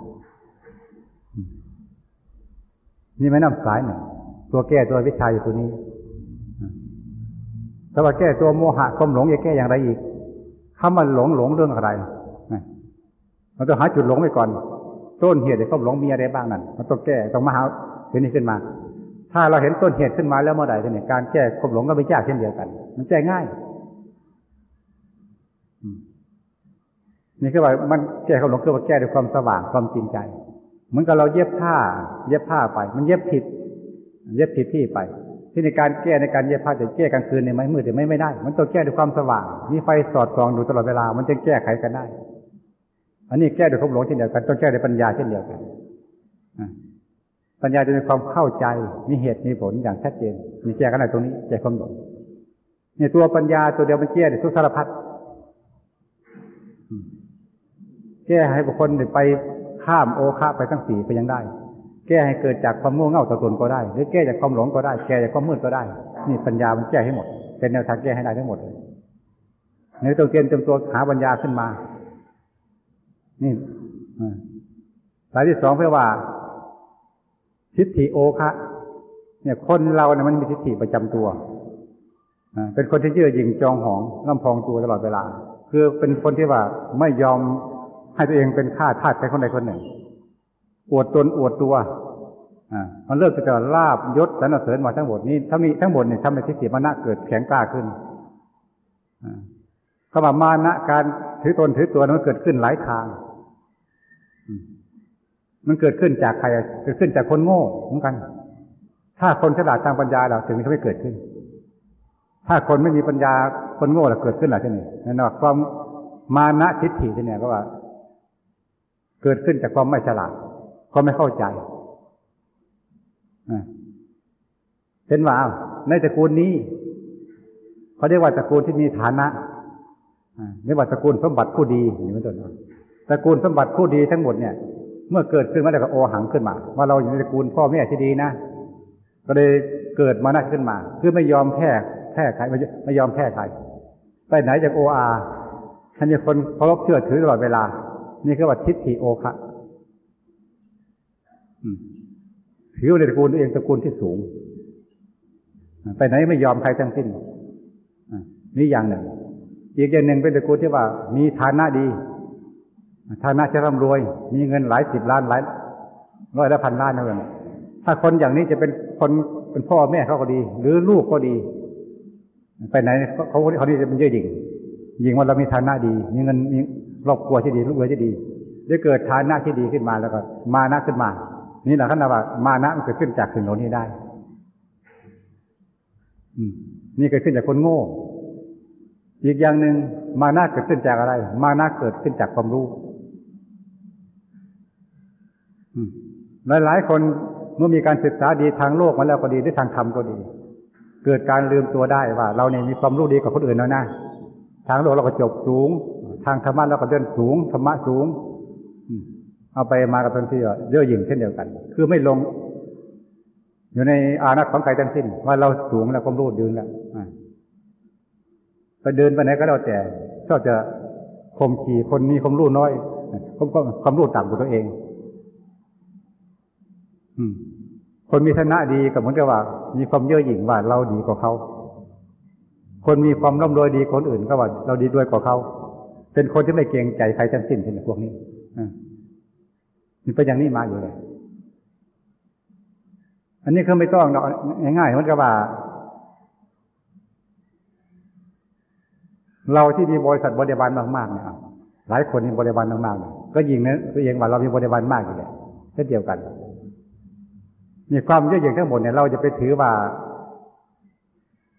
นี่ไม่น้ำสายหนึ่งตัวแก้ตัวอวิชชาอยู่ตัวนี้ถ้าว่าแก้ตัวโมหะความหลงจะแก้อย่างไรอีกถ้ามันหลงเรื่องอะไรเราต้องหาจุดหลงไว้ก่อนต้นเหตุที่เขาหลงมีอะไรบ้างนั่นมันต้องแก้ต้องมาหาเห็นนี้ขึ้นมาถ้าเราเห็นต้นเหตุขึ้นมาแล้วเมื่อใดเนี่ยการแก้ความหลงก็ไม่ยากเช่นเดียวกันมันแก้ง่ายนี่คือว่ามันแก้ความหลงคือว่าแก้ด้วยความสว่างความจริงใจเหมือนกับเราเย็บผ้าไปมันเย็บผิดที่ไปที่ในการแก้ในการเย็บผ้าจะแก้กลางคืนในไม้มืดแต่ไม่ได้มันต้องแก้ด้วยความสว่างมีไฟสอดส่องดูตลอดเวลามันจะแก้ไขกันได้อันนี้แก้ด้วยความหลงเช่นเดียวกันต้องแก้ด้วยปัญญาเช่นเดียวกันปัญญาจะมีความเข้าใจมีเหตุมีผลอย่างชัดเจนมีแก้กันในตรงนี้แก้ความหลงเนี่ยตัวปัญญาตัวเดียวมันแก้ได้ทุกสารพัดแก้ให้บุคคลไปข้ามโอฆะไปทั้งสี่ไปยังได้แก้ให้เกิดจากความโง่เง่าตัวตนก็ได้หรือแก้จากความหลงก็ได้แก้จากความมืดก็ได้นี่ปัญญามันแก้ให้หมดเป็นแนวทางแก้ให้ได้ทั้งหมดเลยเนี่ยต้องเตรียมตัวหาปัญญาขึ้นมานี่สายที่สองแปลว่าทิฏฐิโอคะเนี่ยคนเราเนี่ยมันมีทิฏฐิประจำตัวเป็นคนที่เย่อหยิ่งจองหองล่ำพองตัวตลอดเวลาคือเป็นคนที่ว่าไม่ยอมให้ตัวเองเป็นข้าทาสใครคนใดคนหนึ่งอวดตนอวดตัวมันเลิกจะลาภยศสรรเสริญมาทั้งหมดนี้ทั้งหมดเนี่ยทำให้ทิฏฐิมานะเกิดแข็งกล้าขึ้นคำว่ามานะการถือตนถือตัวนั้นเกิดขึ้นหลายทางมันเกิดขึ้นจากใครเกิดขึ้นจากคนโง่เหมือนกันถ้าคนฉลาดทางปัญญาเราถึงนี้เขาไม่เกิดขึ้นถ้าคนไม่มีปัญญาคนโง่เราเกิดขึ้นหลายที่นี่นั่นว่าความมานะทิฏฐิเนี่ยก็ว่าเกิดขึ้นจากความไม่ฉลาดความไม่เข้าใจเห็นว่าในตระกูลนี้เขาเรียกว่าตระกูลที่มีฐานะเรียกว่าตระกูลสมบัติผู้ดีนี่เป็นต้นตระกูลสมบัติผู้ดีทั้งหมดเนี่ยเมื่อเกิดขึ้นมาแล้วก็โอหังขึ้นมาว่าเราอยู่ในตระกูลพ่อแม่ที่ดีนะก็เลยเกิดมานะขึ้นมาคือไม่ยอมแพ้ใครไม่ยอมแพ้ใครไปไหนจากโออาท่านมีคนเคารพเชื่อถือตลอดเวลานี่คือว่าทิฏฐิโอคะถือในตระกูลตัวเองตระกูลที่สูงไปไหนไม่ยอมใครทั้งสิ้นนี่อย่างหนึ่งอีกอย่างหนึ่งเป็นตระกูลที่ว่ามีฐานะดีฐานะจะร่ำรวยมีเงินหลายสิบล้านหลายร้อยละพันล้านนั่นเองถ้าคนอย่างนี้จะเป็นคนเป็นพ่อแม่เขาก็ดีหรือลูกก็ดีไปไหนเขานี่จะเป็นเย่อหยิ่งว่าเรามีฐานะดีมีเงินมีครอบครัวที่ดีลูกเลี้ยงที่ดีได้เกิดฐานะที่ดีขึ้นมาแล้วก็มานะขึ้นมานี่แหละขั้นว่ามานะมันเกิดขึ้นจากสิ่งเหล่านี้ได้นี่เกิดขึ้นจากคนโง่อีกอย่างหนึ่งมานะเกิดขึ้นจากอะไรมานะเกิดขึ้นจากความรู้หลายคนเมื่อมีการศึกษาดีทางโลกมาแล้วก็ดีด้วยทางธรรมก็ดีเกิดการลืมตัวได้ว่าเราเนี่ยมีความรู้ดีกว่าคนอื่นแล้วนะทางโลกเราก็จบสูงทางธรรมะเราก็เดินสูงธรรมะสูงเอาไปมากับตนที่เย่อหยิ่งเช่นเดียวกันคือไม่ลงอยู่ในอานัตของใครทั้งสิ้นว่าเราสูงแล้วความรู้ยืนแล้วไปเดินไปไหนก็แล้วแต่ชอบจะข่มขี่คนมีความรู้น้อยความรู้ต่ำกว่าตัวเอง คนมีฐานะดีก็เหมือนกับว่ามีความเย่อหยิ่งว่าเราดีกว่าเขาคนมีความร่ำรวยดีคนอื่นก็ว่าเราดีด้วยกว่าเขาเป็นคนที่ไม่เกรงใจใครทั้งสิ้นเป็นพวกนี้มันเป็นอย่างนี้มาอยู่เลยอันนี้ก็ไม่ต้องเนาะง่ายๆเหมือนกับว่าเราที่มีบริษัทบริวารมากๆเนี่ยหลายคนมีบริวารมากๆก็ยิ่งนั้นตัวเองว่าเรามีบริวารมากอยู่แล้วเช่นเดียวกันมีความเยอะแยะทั้งหมดเนี่ยเราจะไปถือว่า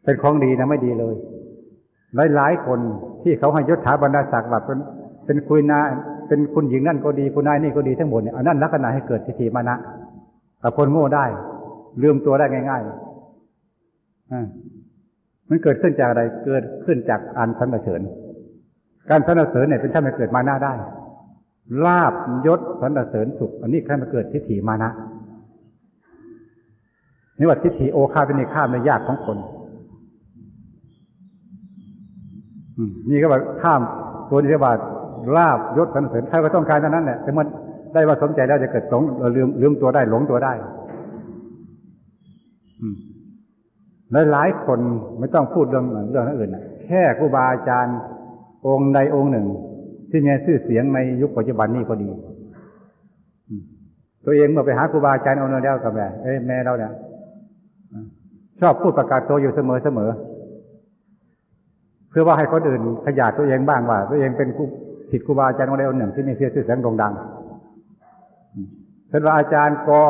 เป็นของดีนะไม่ดีเลยหลายๆคนที่เขาให้ยศถาบรรดาศักดิ์แบบเป็นคุยนาเป็นคุณหญิงนั่นก็ดีคุณนายนี่ก็ดีทั้งหมดเนี่ยอันนั้นลักษณะให้เกิดทิฏฐิมานะแต่คนโง่ได้ลืมตัวได้ง่ายๆมันเกิดขึ้นจากอะไรเกิดขึ้นจากอันสรรเสริญการสรรเสริญเนี่ยเป็นถ้ามันเกิดมานะได้ลาภยศสรรเสริญสุขอันนี้ถ้ามันเกิดทิฏฐิมานะนี่ว่าทิฏฐิโอฆาเป็นข้ามในยากของคนนี่ก็ว่าข้ามตัวนิบาตลาภยศสรรเสริญใครก็ต้องการเท่านั้นแหละแต่มันได้ว่าสมใจแล้วจะเกิดหลงลืมตัวได้หลงตัวได้หลายคนไม่ต้องพูดเรื่องอื่นนะแค่ครูบาอาจารย์องค์ใดองค์หนึ่งที่มีชื่อเสียงในยุคปัจจุบันนี่ก็ดีตัวเองเมื่อไปหาครูบาอาจารย์องค์นั้นแล้วกับแม่เราเนี่ยชอบพูดประกาศตัวอยู่เสมอเพื่อว่าให้คนอื่นขยาดตัวเองบ้างว่าตัวเองเป็นศิษย์ครูบาอาจารย์องค์ใดองค์หนึ่งที่มีชื่อเสียงโด่งดังเช่นว่าอาจารย์กอ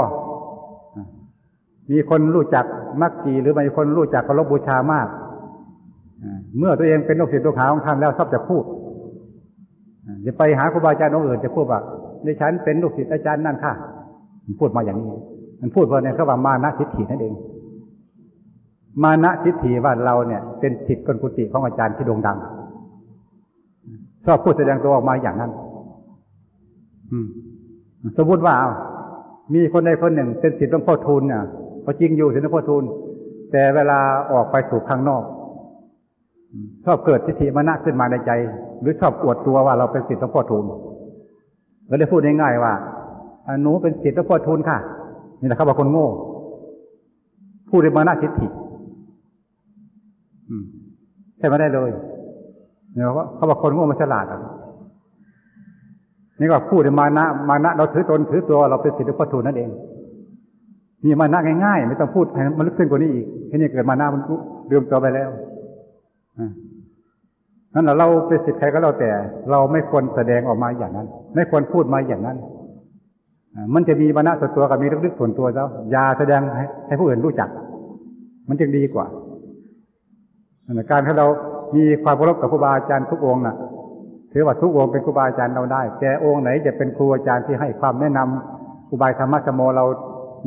มีคนรู้จักมักจีหรือมีคนรู้จักเคารพบูชามากเมื่อตัวเองเป็นลูกศิษย์ลูกหาของท่านแล้วชอบจะพูดจะไปหาครูบาอาจารย์องค์อื่นจะพูดว่าในฉันเป็นลูกศิษย์อาจารย์นั่นค่ะพูดมาอย่างนี้มันพูดว่าเนี่ยเขาว่ามานะทิฏฐินั่นเองมานะทิฏฐิว่าเราเนี่ยเป็นศิษย์กุฏิของอาจารย์ที่โด่งดังชอบพูดแสดงตัวออกมาอย่างนั้นสมมติว่ามีคนใดคนหนึ่งเป็นศิษย์หลวงพ่อทูลเนี่ยพอจริงอยู่ศิษย์หลวงพ่อทูลแต่เวลาออกไปสู่ข้างนอกชอบเกิดทิฏฐิมานะขึ้นมาในใจหรือชอบอวดตัวว่าเราเป็นศิษย์หลวงพ่อทูลก็เลยพูดง่ายๆว่าหนูเป็นศิษย์หลวงพ่อทูลค่ะนี่แหละครับว่าคนโง่พูดด้วยมานะทิฏฐิใช่ไม่ได้เลยเนี่ยเขาบอกคนโง่มันฉลาดอ่ะนี่ก็พูดด้วยมานะเราถือตนถือตัวเราเป็นศิษย์หลวงพ่อทูลนั่นเองนี่มานะง่ายๆไม่ต้องพูดให้มันลึกซึ้งกว่านี้อีกแค่นี้เกิดมานะมันลืมตัวไปแล้วนั่นแหละเราเป็นศิษย์ใครก็แล้วแต่เราไม่ควรแสดงออกมาอย่างนั้นไม่ควรพูดมาอย่างนั้นมันจะมีมานะส่วนตัวกับมีลึกๆส่วนตัวแล้วอย่าแสดงให้ผู้อื่นรู้จักมันจึงดีกว่าการที่เรามีความเคารพต่อครูบาอาจารย์ทุกองค์น่ะถือว่าทุกองค์เป็นครูบาอาจารย์เราได้แต่องค์ไหนจะเป็นครูอาจารย์ที่ให้ความแนะนำอุบายธรรมะธรรมโมเรา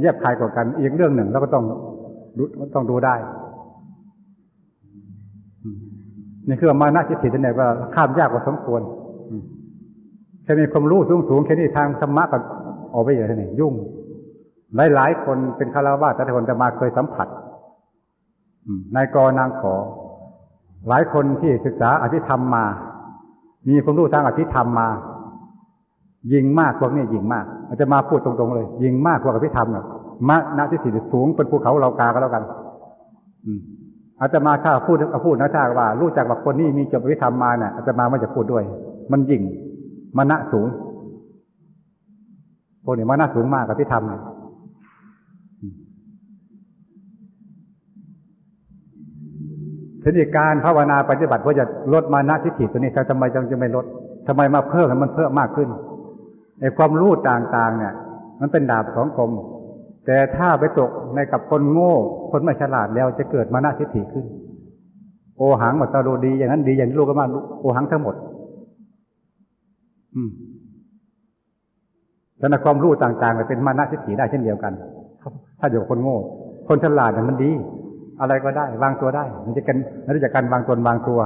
แยกคายกว่ากันอีกเรื่องหนึ่งเราก็ต้องดูได้นี่คือมานะทิฏฐิเนี่ยว่าข้ามยากกว่าสมควรแค่มีความรู้สูงๆแค่นี้ทางธรรมะก็ออกไปอย่างนี้ยุ่งหลายคนเป็นคารวะแต่คนจะมาเคยสัมผัสนายกนางขอหลายคนที่ศึกษาอภิธรรมมามีความรู้ทางอภิธรรมมายิ่งมากพวกนี้ยิ่งมากอาจจะมาพูดตรงๆเลยยิ่งมากพวกอภิธรรมเนี่ยมานะทิฏฐิสูงเป็นภูเขาเรากาก็แล้วกันอาจจะมาถ้าพูดนะถ้าว่ารู้จักว่าคนนี้มีจบอภิธรรมมาเนี่ยอาจจะมาไม่จะพูดด้วยมันยิ่งมานะสูงพวกนี้มานะสูงมากอภิธรรมเนี่ยทีนี้การภาวนาปฏิบัติเพื่อจะลดมานะทิฏฐิตัวนี้ทำไมจึงไม่ลดทำไมมาเพิ่มให้มันเพิ่มมากขึ้นไอ้ความรู้ต่างๆเนี่ยมันเป็นดาบสองคมแต่ถ้าไปตกในกับคนโง่คนไม่ฉลาดแล้วจะเกิดมานะทิฏฐิขึ้นโอหังมัตตโรดีอย่างนั้นดีอย่างนี้รู้กันมาโอหังทั้งหมดแต่ในความรู้ต่างๆเป็นมานะทิฏฐิได้เช่นเดียวกันถ้าอยู่กับคนโง่คนฉลาดเนี่ยมันดีอะไรก็ได้วางตัวได้มันจะกันมันจะการวางตนวางตัว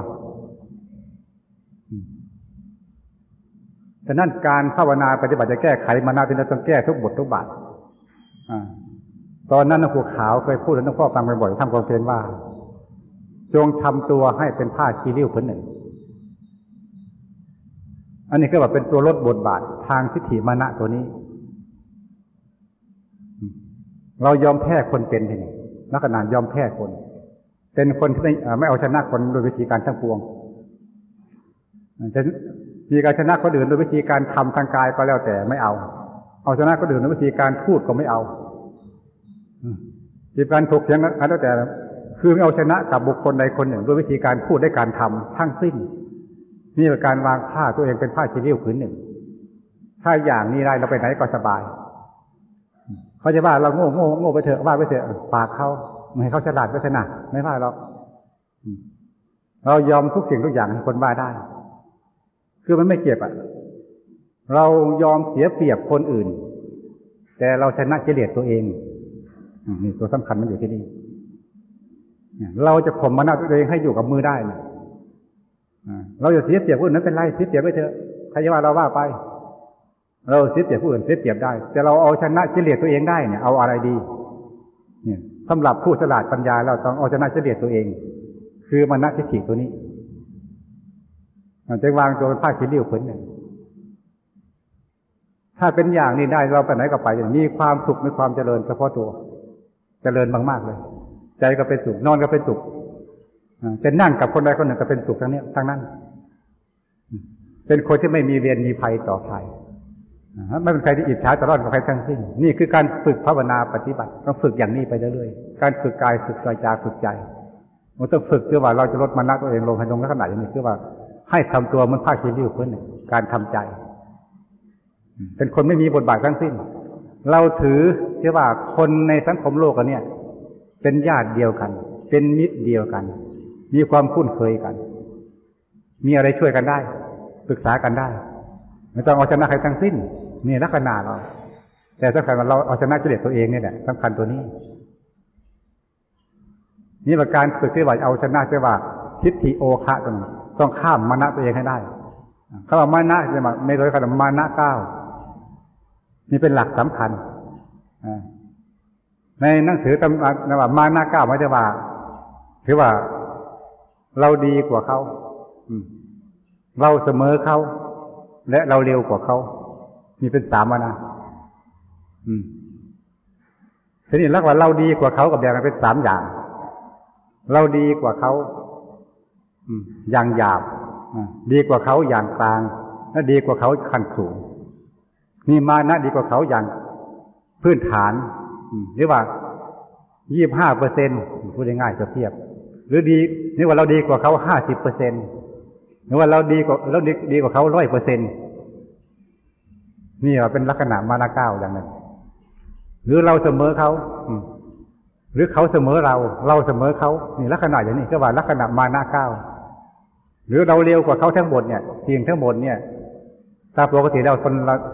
ฉะนั้นการภาวนาปฏิบัติจะแก้ไขมานะที่เราต้องแก้ทุกบททุกบาทตอนนั้นหลวงปู่ขาวเคยพูดแล้วหลวงพ่อฟังบ่อยๆทำความเพียรว่าจงทำตัวให้เป็นผ้าขี้ริ้วผืนหนึ่งอันนี้ก็ว่าเป็นตัวลดบทบาททางทิฏฐิมานะตัวนี้ เรายอมแพ้คนเป็นทีนี้นักขณะยอมแพ้คนเป็นคนที่ไม่เอาชนะคนโดยวิธีการทั้งปวงจะมีการชนะคนอื่นโดยวิธีการทำทางกายก็แล้วแต่ไม่เอาชนะคนอื่นโดยวิธีการพูดก็ไม่เอาวิธีการถกเถียงกันแล้วแต่คือไม่เอาชนะกับบุคคลใดคนหนึ่งด้วยวิธีการพูดและการทำทั้งสิ้นนี่เป็นการวางผ้าตัวเองเป็นผ้าชีริวผืนหนึ่งถ้าอย่างนี้ได้เราไปไหนก็สบายเขาจะว่าเราโง่ไปเถอะว่าไปเถอะปากเขาไม่ให้เขาฉลาดไปเถอะนะไม่ว่าเรายอมทุกสิ่งทุกอย่างให้คนว่าได้คือมันไม่เจ็บอ่ะเรายอมเสียเปรียบคนอื่นแต่เราชนะกิเลสตัวเองนี่ตัวสำคัญมันอยู่ที่นี่เราจะข่มมานะตัวเองให้อยู่กับมือได้นะเราจะเสียเปรียบผู้อื่นนั้นเป็นไรเสียเปรียบไปเถอะใครจะว่าเราว่าไปเราเสียเปรียบผู้อื่นเสียเปรียบได้แต่เราเอาชนะกิเลสตัวเองได้เนี่ยเอาอะไรดีเนี่ยสำหรับผู้ฉลาดปัญญาเราต้องเอาชนะกิเลสตัวเองคือมานะทิฏฐิตัวนี้มันจะวางตัวเป็นผ้าขี้ริ้วผืนหนึ่งถ้าเป็นอย่างนี้ได้เราไปไหนก็ไปมีความสุขมีความเจริญเฉพาะตัวเจริญมากๆเลยใจก็เป็นสุขนอนก็เป็นสุขจะนั่งกับคนใดคนหนึ่งก็เป็นสุขทั้งนี้ทั้งนั้นเป็นคนที่ไม่มีเวรมีภัยต่อใครไม่เป็นใครที่อิจฉาตะร่อนกับใครทั้งสิ้นนี่คือการฝึกภาวนาปฏิบัติต้องฝึกอย่างนี้ไปเรื่อยๆการฝึกกายฝึกวาจาฝึกใจมันต้องฝึกเพื่อว่าเราจะลดมานะตัวเองลงให้ลงขนาดนี้คือว่าให้ทำตัวมันผ้าขี้ริ้วผืนหนึ่งการทำใจเป็นคนไม่มีบทบาททั้งสิ้นเราถือที่ว่าคนในสังคมโลกอันนี้เป็นญาติเดียวกันเป็นมิตรเดียวกันมีความคุ้นเคยกันมีอะไรช่วยกันได้ปรึกษากันได้ไม่ต้องเอาชนะใครทั้งสิ้นนี่ลักษณะเราแต่สำคัญว่าเราเอาชนะกิเลสตัวเองเนี่ยแหละสำคัญตัวนี้นี่เป็นการฝึกที่ว่าเอาชนะที่ว่าทิฏฐิโอคะต้องข้ามมานะตัวเองให้ได้คำว่ามานะจะมาในโดยคำมานะเก้านี่เป็นหลักสำคัญในหนังสือตำรามานะเก้าหมายถึงว่าถือว่าเราดีกว่าเขาเราเสมอเขาและเราเร็วกว่าเขานี่เป็นสามมานะทีนี้ลักว่าเราดีกว่าเขากับอย่างนั้นเป็นสามอย่างเราดีกว่าเขาอย่างหยาบดีกว่าเขาอย่างกลางและดีกว่าเขาขั้นสูงนี่มานะดีกว่าเขาอย่างพื้นฐานหรือว่า 25% พูดง่ายๆจะเทียบหรือดีนี่ว่าเราดีกว่าเขา 50% หรือว่าเราดีกว่าเขา 100% นี่ว่าเป็นลักษณะมานะเก้าอย่างนั้นหรือเราเสมอเขาหรือเขาเสมอเราเราเสมอเขานี่ลักษณะอย่างนี้ก็ว่าลักษณะมานะเก้าหรือเราเร็วกว่าเขาทั้งหมดเนี่ยเพียงทั้งหมดเนี่ยถ้าปกติเรา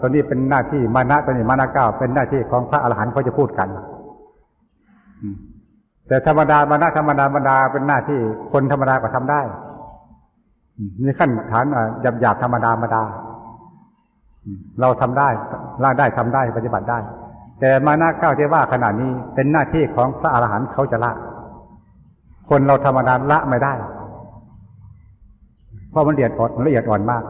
ตอนนี้เป็นหน้าที่มานะตอนนี้มานะเก้าเป็นหน้าที่ของพระอรหันต์เขาจะพูดกันแต่ธรรมดามานะธรรมดาบรรดาเป็นหน้าที่คนธรรมดาก็ทำได้นี่ขั้นฐานหยาบธรรมดามาดาเราทำได้ละได้ทำได้ปฏิบัติได้แต่มานะเก้าที่ว่าขณะนี้เป็นหน้าที่ของพระอรหันต์เขาจะละคนเราธรรมดาละไม่ได้เพราะมันละเอียดอ่อนมาก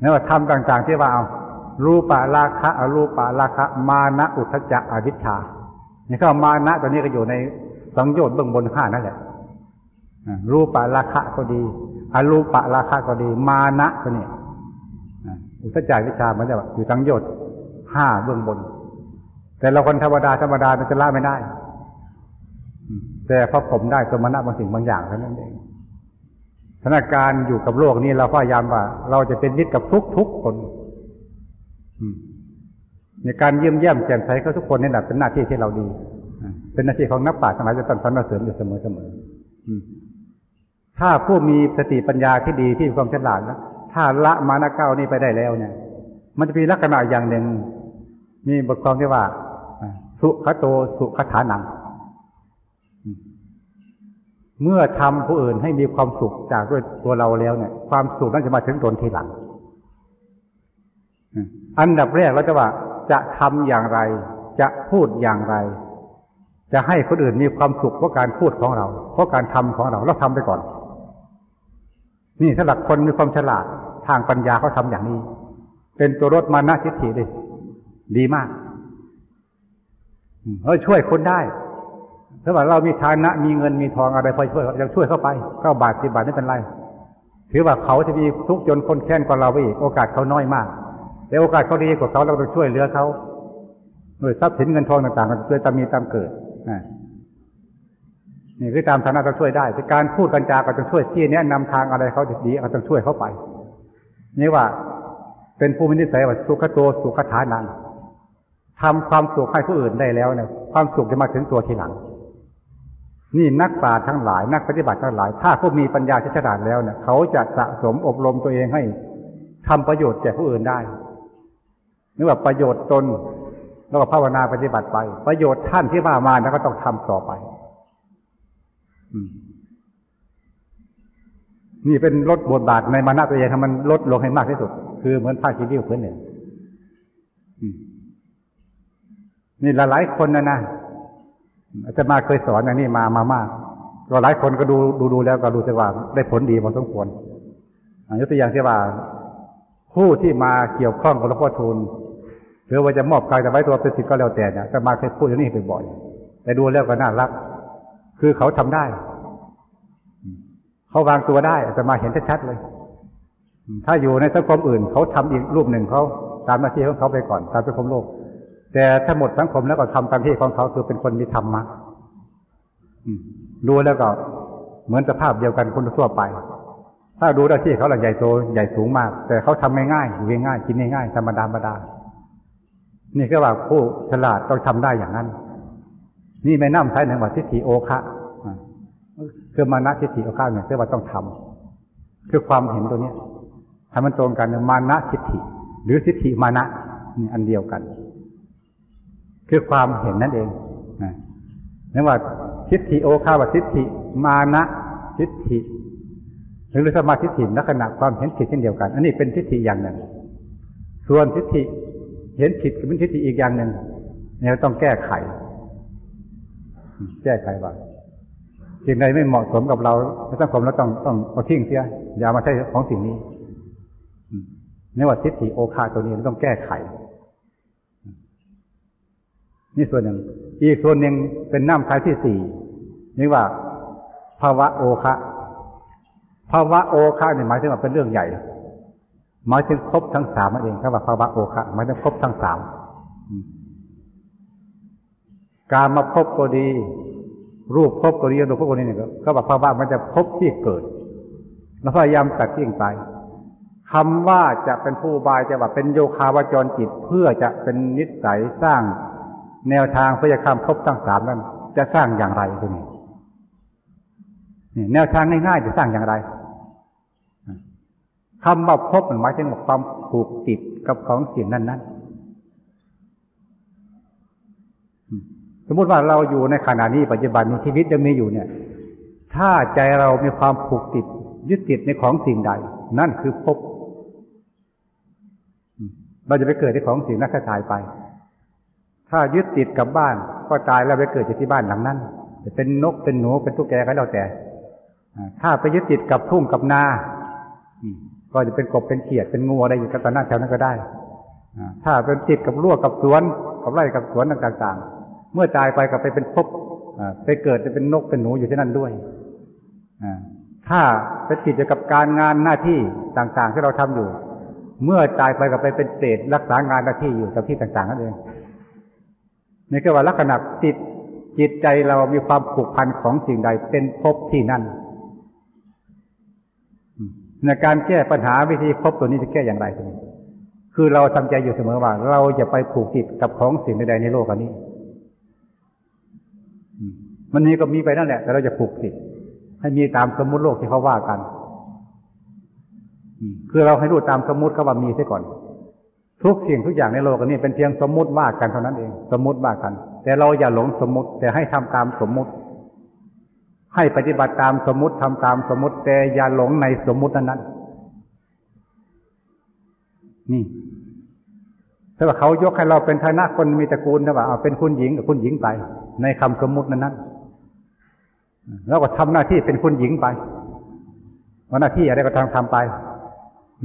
นั่นว่าทำต่างๆที่ว่าเอารูปะราคะอรูปะราคะมานะอุทธัจจะอวิชชานี่ก็มานะตัวนี้ก็อยู่ในสังโยชน์เบื้องบนห้านั่นแหละรูปะราคะก็ดีอรูปะราคะก็ดีมานะตัวนี้อุทธัจจะอวิชชามันจะอยู่สังโยชน์ห้าเบื้องบนแต่เราคนธรรมดามันจะละไม่ได้แต่พอผมได้สมณะบางสิ่งบางอย่างเท่านั้นเองสถานการณ์อยู่กับโลกนี้เราพยายามว่าเราจะเป็นมิตรกับทุกคนในการเยี่ยมเยี่ยมแจ่มใสเขาทุกคนนี่แหละเป็นหน้าที่ที่เราดีเป็นหน้าที่ของนักปราชญ์ทั้งหลายจะต้องสรรเสริญอยู่เสมอถ้าผู้มีสติปัญญาที่ดีที่มีความฉลาดนะถ้าละมานะเก้านี่ไปได้แล้วเนี่ยมันจะมีลักษณะอย่างหนึ่งมีบทความที่ว่าสุขโตสุขฐานังเมื่อทำผู้อื่นให้มีความสุขจากด้วยตัวเราแล้วเนี่ยความสุขนั้นจะมาถึงตนทีหลังอันดับแรกเราจะว่าจะทำอย่างไรจะพูดอย่างไรจะให้คนอื่นมีความสุขเพราะการพูดของเราเพราะการทำของเราทำไปก่อนนี่ถ้าหลักคนมีความฉลาดทางปัญญาเขาทำอย่างนี้เป็นตัวลดมานะทิฏฐิดีมาก ช่วยคนได้ถ้าว่าเรามีฐานะมีเงินมีทองอะไรพอช่วยยังช่วยเข้าไป9 บาท10 บาทไม่เป็นไรถือว่าเขาจะมีทุกจนคนแค้นกว่าเราไปอีกโอกาสเขาน้อยมากแต่โอกาสเขาดีกว่าเขาเราต้องช่วยเหลือเขาด้วยทรัพย์สินเงินทองต่างๆกันด้วยตามมีตามเกิดนี่คือตามฐานะเราช่วยได้แต่การพูดกันจาก็ต้องช่วยที่แนะนำทางอะไรเขาจะดีก็ต้องช่วยเข้าไปนี่ว่าเป็นผู้มีนิสัยว่าสุขโตสุขฐานังทำความสุขให้ผู้อื่นได้แล้วเนี่ยความสุขจะมาถึงตัวทีหลังนี่นักปราชญ์ทั้งหลายนักปฏิบัติทั้งหลายถ้าผู้มีปัญญาฉลาดแล้วเนี่ยเขาจะสะสมอบรมตัวเองให้ทำประโยชน์แก่ผู้อื่นได้นี่ว่าประโยชน์ตนแล้วก็ภาวนาปฏิบัติไปประโยชน์ท่านที่ว่ามาแล้วก็ต้องทำต่อไปนี่เป็นลดบทบาทในมานะตัวเองทำมันลดลงให้มากที่สุดคือเหมือนผ้าขี้ริ้วพื้นหนึ่งนี่หลายคนนะอาจารย์มาเคยสอนอย่างนี้มากหลายคนก็ดูแล้วก็ดูแต่ว่าได้ผลดีพอสมควรยกตัวอย่างที่ว่าผู้ที่มาเกี่ยวข้องกับหลวงพ่อทูลหรือว่าจะมอบกายจะไว้ตัวเป็นศิษย์ก็แล้วแต่เนี่ยอาจารย์มาเคยพูดอย่างนี้บ่อยๆแต่ดูแล้วก็น่ารักคือเขาทำได้เขาวางตัวได้อาตมาเห็นชัดๆเลยถ้าอยู่ในสังคมอื่นเขาทำอีกรูปหนึ่งเขาตามหน้าที่ของเขาไปก่อนตามสังคมโลกแต่ถ้าหมดสังคมแล้วก็ทำตามที่ของเขาคือเป็นคนมีธรรมะดูแล้วก็เหมือนสภาพเดียวกันคนทั่วไปถ้าดูหน้าที่เขาใหญ่โตใหญ่สูงมากแต่เขาทำง่ายๆอยู่ง่ายๆกินง่ายๆธรรมดาๆนี่ก็ว่าผู้ฉลาดต้องทำได้อย่างนั้นนี่ไม่น้ำใช้ในว่าทิฏฐิโอคะคือมานะทิฏฐิโอคะเนี่ยเรียกว่าต้องทำคือความเห็นตัวเนี้ยทำมันตรงกันมานะทิฏฐิหรือทิฏฐิมานะนี่อันเดียวกันคือความเห็นนั่นเองนั่นว่าทิฏฐิโอคะว่าทิฏฐิมานะทิฏฐิหรือสมาธิทิฏฐิลักษณะความเห็นผิดเช่นเดียวกันอันนี้เป็นทิฏฐิอย่างหนึ่งส่วนทิฏฐิเห็นผิดเป็นทิฏฐิอีกอย่างหนึ่งเนี่ยต้องแก้ไขว่าสิ่งใดไม่เหมาะสมกับเราในสังคมเราต้องเอาทิ้งเสียอย่ามาใช้ของสิ่งนี้นี่ว่าทิฏฐิโอคาตัวนี้ต้องแก้ไขนี่ส่วนหนึ่งอีกส่วนหนึ่งเป็นน้ำท้ายที่สี่นี่ว่าภาวะโอคะภาวะโอคะเนี่ยหมายถึงว่าเป็นเรื่องใหญ่หมายถึงครบทั้งสามนั่นเองครับว่าภาวะโอคะหมายถึงครบทั้งสามการมาพบก็ดีรูปพบก็ดีรูปพบก็ดีเนี่ยก็บอกภาวะมันจะพบที่เกิดเราพยายามตัดทิ้งไปคำว่าจะเป็นผู้บายจะว่าเป็นโยคาวจรจิตเพื่อจะเป็นนิสัยสร้างแนวทางพยากรรมพบทั้งสามนั้นจะสร้างอย่างไรทีนี้แนวทางง่ายๆจะสร้างอย่างไรคำว่าพบมันหมายถึงความผูกติดกับของสิ่งนั้นๆสมมติว่าเราอยู่ในขณะนี้ปัจจุบันนี้ชีวิตยังมีอยู่เนี่ยถ้าใจเรามีความผูกติดยึดติดในของสิ่งใดนั่นคือภพเราจะไปเกิดในของสิ่งนั้นก็ตายไปถ้ายึดติดกับบ้านก็ตายแล้วไปเกิดที่บ้านหลังนั้นจะเป็นนกเป็นหนูเป็นตุ๊กแกก็แล้วแต่ถ้าไปยึดติดกับทุ่งกับนาก็จะเป็นกบเป็นเขียดเป็นงูอะไรอยู่กับตอนนั้นแถวนั้นก็ได้ถ้าเป็นติดกับรั้วกับสวนกับไร่กับสวนต่างๆเมื่อตายไปก็ไปเป็นภพไปเกิดจะเป็นนกเป็นหนูอยู่ที่นั่นด้วยถ้าไปติดอยู่กับการงานหน้าที่ต่างๆที่เราทำอยู่เมื่อตายไปก็ไปเป็นเปรตรักษางานหน้าที่อยู่กับที่ต่างๆนั่นเองนี่คือว่าลักษณะติดจิตใจเรามีความผูกพันของสิ่งใดเป็นภพที่นั่นในการแก้ปัญหาวิธีภพตัวนี้จะแก้อย่างไรคือเราทำใจอยู่เสมอว่าเราอย่าไปผูกติดกับของสิ่งใดในโลกนี้มันนี้ก็มีไปนั่นแหละแต่เราจะผูกติดให้มีตามสมมุติโลกที่เขาว่ากันคือเราให้รู้ตามสมมุติเขาว่ามีซะก่อนทุกสิ่งทุกอย่างในโลกนี้เป็นเพียงสมมุติว่ากันเท่านั้นเองสมมุติว่ากันแต่เราอย่าหลงสมมุติแต่ให้ทำตามสมมุติให้ปฏิบัติตามสมมุติทำตามสมมุติแต่อย่าหลงในสมมุตินั้นนี่ถ้าเขายกให้เราเป็นฐานะคนมีตระกูลนะว่าเอาเป็นคุณหญิงกับคุณหญิงไปในคำสมมุตินั้นแล้วก็ทำหน้าที่เป็นคุณหญิงไปว่าหน้าที่อะไรก็ทำไป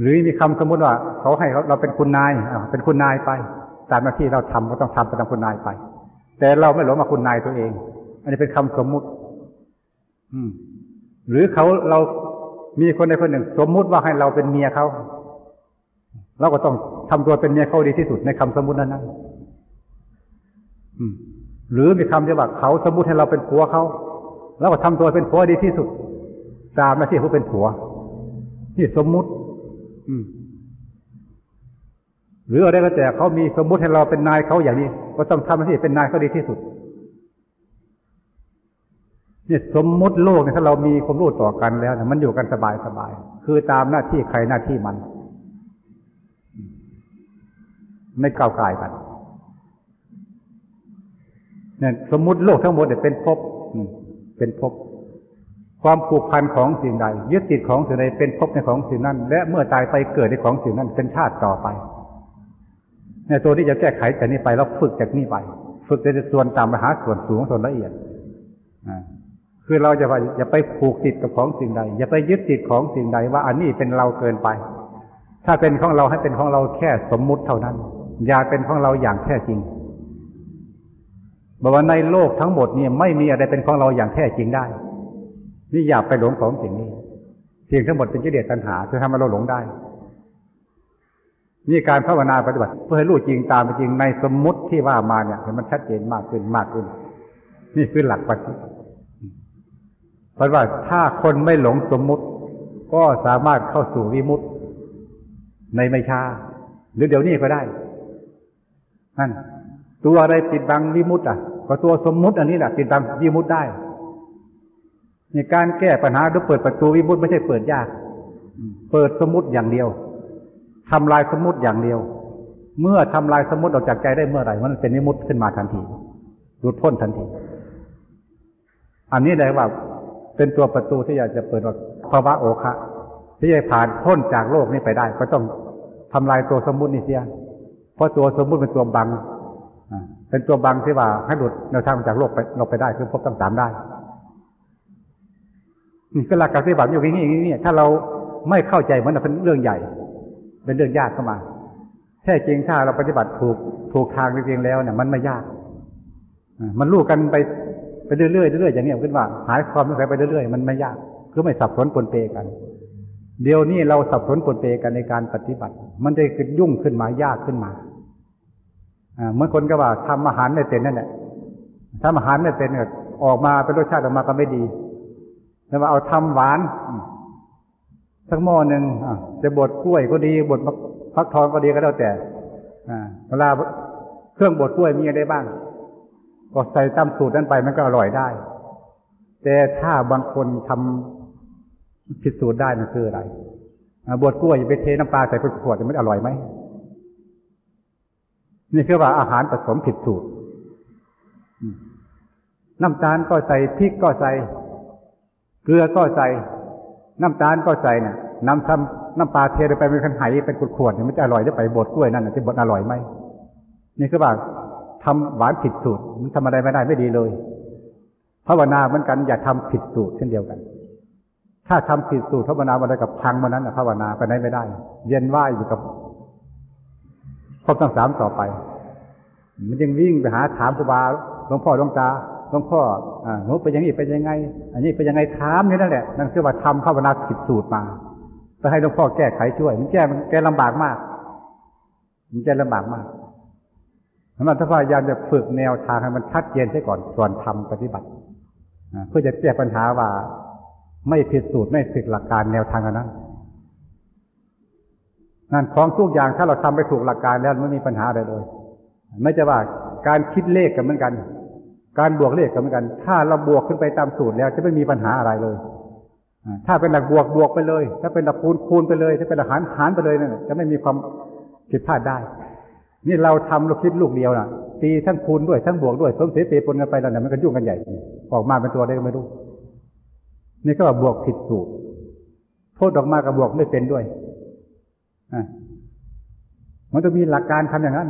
หรือมีคำสมมุติว่าเขาให้เราเป็นคุณนายเป็นคุณนายไปตามหน้าที่เราทำก็ต้องทำตามคุณนายไป แต่เราไม่หลงมาคุณนายตัวเองอันนี้เป็นคำสมมุติหรือเรามีคนใดคนหนึ่งสมมุติว่าให้เราเป็นเมียเขาเราก็ต้องทำตัวเป็นเมียเขาดีที่สุดในคำสมมุตินั้นหรือมีคำที่ว่าเขาสมมุติให้เราเป็นผัวเขาเราก็ทำตัวเป็นผัวดีที่สุดตามหน้าที่เขาเป็นผัวที่สมมุติหรืออะไรก็แต่เขามีสมมุติให้เราเป็นนายเขาอย่างนี้ก็ต้องทำหน้าที่เป็นนายเขาดีที่สุดเนี่ยสมมุติโลกเนี่ยถ้าเรามีความรู้ต่อกันแล้วมันอยู่กันสบายสบายคือตามหน้าที่ใครหน้าที่มันไม่ก้าวก่ายกันเนี่ยสมมุติโลกทั้งหมดเนี่ยเป็นภพเป็นภพความผูกพันของสิ่งใดยึดติดของสิ่งใดเป็นภพในของสิ่งนั้นและเมื่อตายไปเกิดในของสิ่งนั้นเป็นชาติต่อไปเนี่ยตัวนี้จะแก้ไขจากนี้ไปแล้วฝึกจากนี้ไปฝึกในส่วนต่ำไปหาส่วนสูงส่วนละเอียดคือเราจะไปผูกติดกับของสิ่งใดอย่าไปยึดติดของสิ่งใดว่าอันนี้เป็นเราเกินไปถ้าเป็นของเราให้เป็นของเราแค่สมมุติเท่านั้นอย่าเป็นของเราอย่างแท้จริงบอกว่าในโลกทั้งหมดนี่ไม่มีอะไรเป็นของเราอย่างแท้จริงได้นี่อย่าไปหลงของสิ่งนี้สิ่งทั้งหมดเป็นกิเลสตัณหาที่ทำให้เราหลงได้นี่การภาวนาปฏิบัติเพื่อให้รู้จริงตามเป็นจริงในสมมุติที่ว่ามาเนี่ยให้มันชัดเจนมากขึ้นมากขึ้นนี่คือหลักปฏิบัติเพราะว่าถ้าคนไม่หลงสมมุติก็สามารถเข้าสู่วิมุตติในไม่ช้าหรือเดี๋ยวนี้ก็ได้นั่นตัวอะไรปิดบังวิมุตติอ่ะก็ตัวสมมุติอันนี้แหละปิดบังวิมุตติได้ในการแก้ปัญหาหรือเปิดประตูวิมุตติไม่ใช่เปิดยากเปิดสมมุติอย่างเดียวทำลายสมมุติอย่างเดียวเมื่อทำลายสมมุติออกจากใจได้เมื่อไหร่มันเป็นวิมุตติขึ้นมาทันทีหลุดพ้นทันทีอันนี้ได้ว่าเป็นตัวประตูที่อยากจะเปิดออกภาวะโอคะที่จะผ่านพ้นจากโลกนี้ไปได้ก็ต้องทำลายตัวสมมุตินี่เสียเพราะตัวสมมุติเป็นตัวบังเป็นตัวบังที่ว่าให้หลุดแนวทางจากโลกไปเราไปได้คือพบทั้งสามได้นี่ก็หลักการปฏิบัติอยู่อย่างนี้ถ้าเราไม่เข้าใจมันเป็นเรื่องใหญ่เป็นเรื่องยากเข้ามาแท้จริงถ้าเราปฏิบัติถูกทางจริงแล้วเนี่ยมันไม่ยากมันรู้กันไปเรื่อยๆอย่างนี้ขึ้นว่าหายความสงสัยไปเรื่อยๆมันไม่ยากคือไม่สับสนปนเปกันเดี๋ยวนี้เราสับสนปนเปกันในการปฏิบัติมันจะยุ่งขึ้นมายากขึ้นมาเหมือนคนก็ว่าทำอาหารไม่เป็นนั่นแหละทำอาหารไม่เป็นก็ออกมาเป็นรสชาติออกมาก็ไม่ดีแล้วมาเอาทำหวานสักหม้อหนึ่งจะบดกล้วยก็ดีบดฟักทองก็ดีก็แล้วแต่เวลาเครื่องบดกล้วยมีอะไรบ้างก็ใส่ตามสูตรนั้นไปมันก็อร่อยได้แต่ถ้าบางคนทำผิดสูตรได้มันคืออะไรบดกล้วยไปเทน้ำปลาใส่เป็นขวดมันอร่อยไหมนี่คือว่าอาหารผสมผิดสูตรน้ำตาลก็ใส่พริกก็ใส่เกลือก็ใส่น้ำตาลก็ใส่เนี่ยน้ำปลาเทลงไปเป็นขันไหเป็นขวดๆเนี่ยมันจะอร่อยได้ไปบดกล้วยนั่นจะบดอร่อยไหมนี่คือว่าทำหวานผิดสูตรมันทำอะไรไม่ได้ไม่ดีเลยภาวนาเหมือนกันอย่าทำผิดสูตรเช่นเดียวกันถ้าทำผิดสูตรภาวนาอะไรกับพังวันนั้นภาวนาไปไหนไม่ได้เย็นว่ายอยู่กับพบทั้งสามต่อไปมันยังวิ่งไปหาถามครูบาหลวงพ่อหลวงตาหลวงพ่อหนูไปอย่างนี้ไปยังไงอันนี้ไปยังไงถามอยู่นั่นแหละนั่นคือว่าทำภาวนาผิดสูตรมาจะให้หลวงพ่อแก้ไขช่วยมันแก้ลำบากมากมันแก้ลำบากมากสำหรับถ้าพยายามจะฝึกแนวทางให้มันชัดเจนซะก่อนส่วนทำปฏิบัติเพื่อจะแก้ปัญหาว่าไม่ผิดสูตรไม่ผิดหลักการแนวทางนั้นนั่นของทุกอย่างถ้าเราทำไปถูกหลักการแล้วไม่มีปัญหาอะไรเลยไม่จะว่าการคิดเลขกันเหมือนกันการบวกเลขกันเหมือนกันถ้าเราบวกขึ้นไปตามสูตรแล้วจะไม่มีปัญหาอะไรเลยถ้าเป็นหลักบวกบวกไปเลยถ้าเป็นหลักคูณไปเลยถ้าเป็นหลักหารไปเลยนั่นจะไม่มีความผิดพลาดได้นี่เราทำเราคิดลูกเดียวน่ะตีทั้งคูณด้วยทั้งบวกด้วยสมเสียเปรียบปนกันไปแล้วเนี่ยมันก็ยุ่งกันใหญ่ออกมาเป็นตัวอะไรก็ไม่รู้นี่ก็ว่าบวกผิดสูตรโทษออกมากับบวกไม่เป็นด้วยมันจะมีหลักการทำอย่างนั้น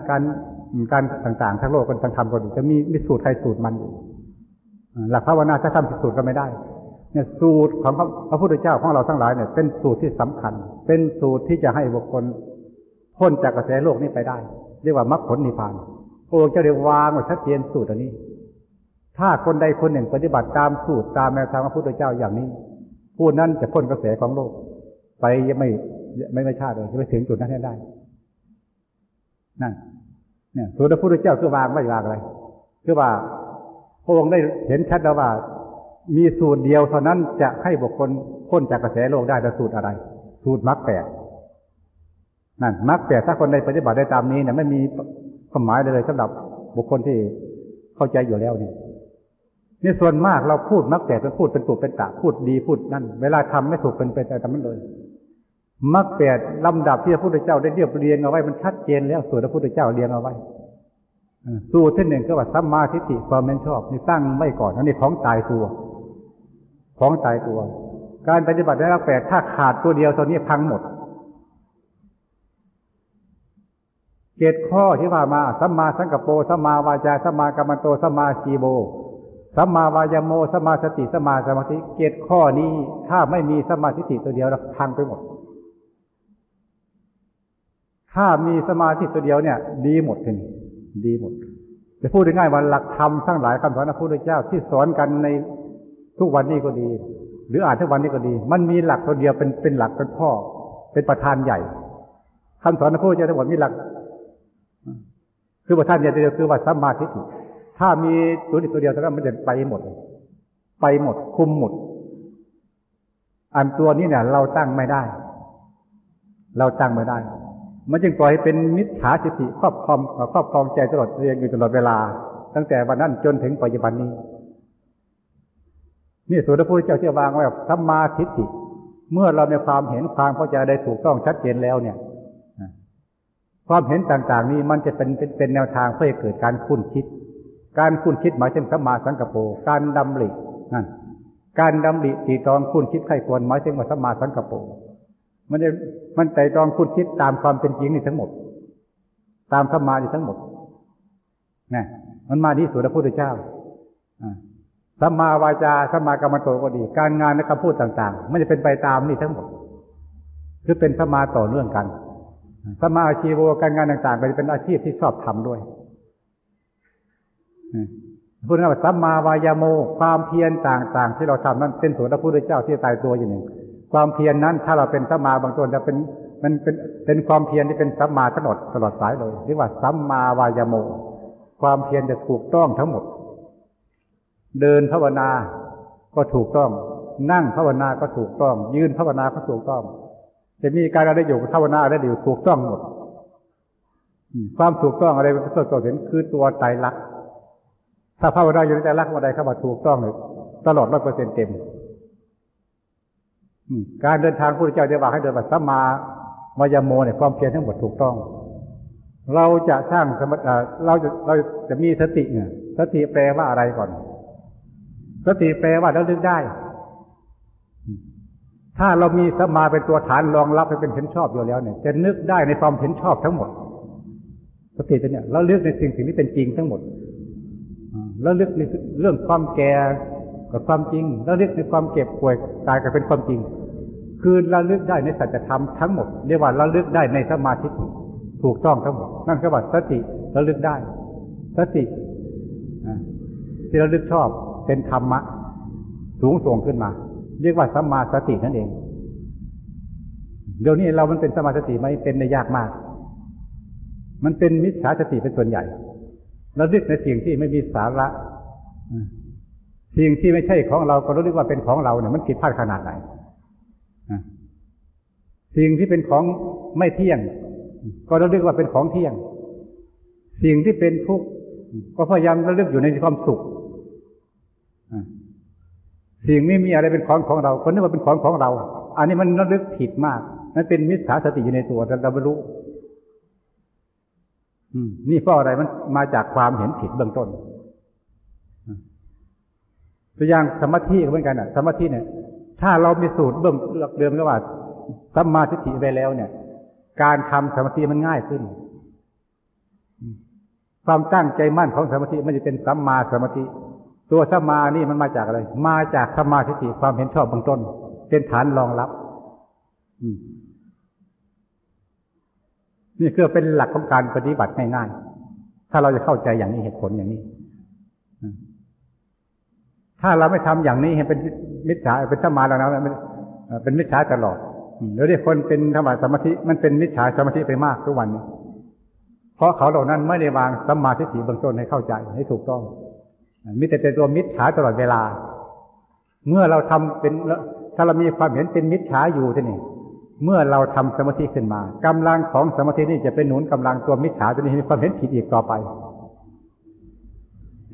การต่างๆทั้งโลกกันทั้งธรรมกันจะมีสูตรใครสูตรมันอยู่หลักภาวนาถ้าทำผิดสูตรก็ไม่ได้เนี่ยสูตรของพระพุทธเจ้าของเราทั้งหลายเนี่ยเป็นสูตรที่สำคัญเป็นสูตรที่จะให้บุคคลพ้นจากกระแสโลกนี้ไปได้เรียกว่ามรรคผลนิพพาน ระองค์เจ้าได้วางไว้ชัดเจนสูตรอันนี้ถ้าคนใดคนหนึ่งปฏิบัติตามสูตรตามแนวทางพระพุทธเจ้าอย่างนี้ผู้นั้นจะพ้นกระแสของโลกไปไม่ชาติเลยจะไปถึงจุดนั้นได้นั่นเนี่ยสูตรพระพุทธเจ้าคือวางไม่วางอะไรคือว่าพระองค์ได้เห็นชัดแล้วว่ามีสูตรเดียวเท่านั้นจะให้บุคคลพ้นจากกระแสโลกได้แต่สูตรอะไรสูตรมรรค 8นั่นมรรค 8ถ้าคนใดปฏิบัติได้ตามนี้เนี่ยไม่มีความหมายเลยสำหรับบุคคลที่เข้าใจอยู่แล้วนี่ในส่วนมากเราพูดมรรค 8เป็นพูดเป็นตุเป็นตะพูดดีพูดนั่นเวลาทำไม่ถูกเป็นอะไรทำมันเลยมรรค 8ลำดับที่พระพุทธเจ้าได้เรียบเรียงเอาไว้มันชัดเจนแล้วสูตรพระพุทธเจ้าเรียงเอาไว้สูตรที่หนึ่งก็ว่าสัมมาทิฏฐิความเห็นชอบนี่ตั้งไม่ก่อนอันนี้ของตายตัวของตายตัวการปฏิบัติได้มรรค 8ถ้าขาดตัวเดียวตัวนี้พังหมดเจ็ดข้อที่ว่ามาสัมมาสังกัปโปสัมมาวาจาสัมมากัมมันโตสัมมาชีโวสัมมาวายโมสัมมาสติสัมมาสมาธิเจ็ดข้อนี้ถ้าไม่มีสัมมาทิฏฐิตัวเดียวเราพังไปหมดถ้ามีสมาธิตัวเดียวเนี่ยดีหมดทีนี้ดีหมดจะพูดง่ายๆว่าหลักธรรมทั้งหลายคำสอนพระพุทธเจ้าที่สอนกันในทุกวันนี้ก็ดีหรืออ่านทุกวันนี้ก็ดีมันมีหลักตัวเดียวเป็นหลักเป็นพ่อเป็นประธานใหญ่คำสอนพระพุทธเจ้าทั้งหมดมีหลักคือประธานใหญ่ตัวเดียวคือว่าสัมมาทิฏฐิถ้ามีตัวเดียวเท่านั้นมันจะไปหมดไปหมดคุมหมดอันตัวนี้เนี่ยเราตั้งไม่ได้เราตั้งไม่ได้มันจึงปล่อยให้เป็นมิจฉาทิฏฐิครอบครองใจตลอดเรียนอยู่ตลอดเวลาตั้งแต่วันนั้นจนถึงปัจจุบันนี้นี่สูตรพระพุทธเจ้าที่วางไว้แบบสัมมาทิฏฐิเมื่อเรามีความเห็นความเข้าใจได้ถูกต้องชัดเจนแล้วเนี่ยความเห็นต่างๆนี้มันจะเป็นแนวทางเพื่อให้เกิดการคุ้นคิดการคุ้นคิดหมายถึงสัมมาสังกัปโปการดำรินั่นการดำริตรีตรองคุ้นคิดใคร่ควรหมายถึงว่าสัมมาสังกัปโปมันไตร่ตรองคุ้นคิดตามความเป็นจริงนี่ทั้งหมดตามสัมมานี่ทั้งหมดนะมันมาที่สุดพระพุทธเจ้าสัมมาวาจาสัมมากัมมันโตก็ดีการงานและคำพูดต่างๆมันจะเป็นไปตามนี่ทั้งหมดคือเป็นสัมมาต่อเนื่องกันสัมมาอาชีวะการงานต่างๆก็จะเป็นอาชีพที่ชอบทำด้วยพูดง่ายว่าสัมมาวายโมความเพียรต่างๆที่เราทำนั้นเป็นสูตรพระพุทธเจ้าที่ตายตัวอย่างหนึ่งความเพียรนั้นถ้าเราเป็นสัมมาบางตัวจะเป็นมันเป็นความเพียรที่เป็นสัมมาตลอดสายเลยเรียกว่าสัมมาวายโมความเพียรจะถูกต้องทั้งหมดเดินภาวนาก็ถูกต้องนั่งภาวนาก็ถูกต้องยืนภาวนาก็ถูกต้องจะมีการอะไรอยู่ภาวนาอะไรอยู่ถูกต้องหมดความถูกต้องอะไรเป็นส่วนตัวเห็นคือตัวไตรลักษณ์ถ้าภาวนาอยู่ในไตรลักษณ์อะไรเข้ามาถูกต้องเลยตลอด 100% เต็มการเดินทางพระพุทธเจ้าได้บอกให้เดินแบบสัมมาวายโมเนี่ยความเพียรทั้งหมดถูกต้องเราจะสร้างเราจะมีสติเนี่ยสติแปลว่าอะไรก่อนสติแปลว่าเราดึงได้ถ้าเรามีสัมมาเป็นตัวฐานรองรับให้เป็นเห็นชอบอยู่แล้วเนี่ยจะนึกได้ในความเห็นชอบทั้งหมดสติตัวเนี่ยเราเลือกในสิ่งที่เป็นจริงทั้งหมดเราเลือกในเรื่องความแก่กับความจริงเราเลือกในความเก็บป่วยตายกับเป็นความจริงคือเราเลือกได้ในสัจธรรมทั้งหมดเรียกว่าเราเลือกได้ในสมาธิถูกต้องทั้งหมดนั่นคือว่าสติเราเลือกได้สติที่เราเลือกชอบเป็นธรรมะสูงส่งขึ้นมาเรียกว่าสัมมาสตินั่นเองเดี๋ยวนี้เรามันเป็นสัมมาสติไหมเป็นได้ยากมากมันเป็นมิจฉาสติเป็นส่วนใหญ่เราดึกในสิ่งที่ไม่มีสาระสิ่งที่ไม่ใช่ของเราก็รู้ว่าเป็นของเราเนี่ยมันผิดพลาดขนาดไหนสิ่งที่เป็นของไม่เที่ยงก็รู้ว่าเป็นของเที่ยงสิ่งที่เป็นทุกข์ก็พยายามระลึกอยู่ในความสุขสิ่งไม่มีอะไรเป็นของเราคนนึกว่าเป็นของเราอันนี้มันระลึกผิดมากนั่นเป็นมิจฉาสติอยู่ในตัวเราไม่รู้นี่เพราะอะไรมันมาจากความเห็นผิดเบื้องต้นตัวอย่างสมาธิเหมือนกันอ่ะสมาธิเนี่ยถ้าเรามีสูตรเบื้องหลักเดิมก็ว่าสัมมาทิฏฐิไปแล้วเนี่ยการทำสมาธิมันง่ายขึ้นความตั้งใจมั่นของสมาธิมันจะเป็นสัมมาสมาธิตัวสัมมานี่มันมาจากอะไรมาจากสัมมาทิฏฐิความเห็นชอบเบื้องต้นเป็นฐานรองรับนี่คือเป็นหลักของการปฏิบัติง่ายๆ ถ้าเราจะเข้าใจอย่างนี้เหตุผลอย่างนี้ถ้าเราไม่ทำอย่างนี้ให้เป็นมิจฉาเป็นสมาแล้วนะเป็นมิจฉาตลอดแล้วที่คนเป็นธรรมสมาธิมันเป็นมิจฉาสมาธิไปมากทุกวันนี้เพราะเขาเหล่านั้นไม่ได้วางสัมมาทิฏฐิเบื้องต้นให้เข้าใจให้ถูกต้องมิแต่ตัวมิจฉาตลอดเวลาเมื่อเราทำเป็นถ้าเรามีความเห็นเป็นมิจฉาอยู่ที่นี่เมื่อเราทำสมาธิขึ้นมากำลังของสมาธินี่จะเป็นหนุนกำลังตัวมิจฉาตัวนี้มีความเห็นผิดอีกต่อไป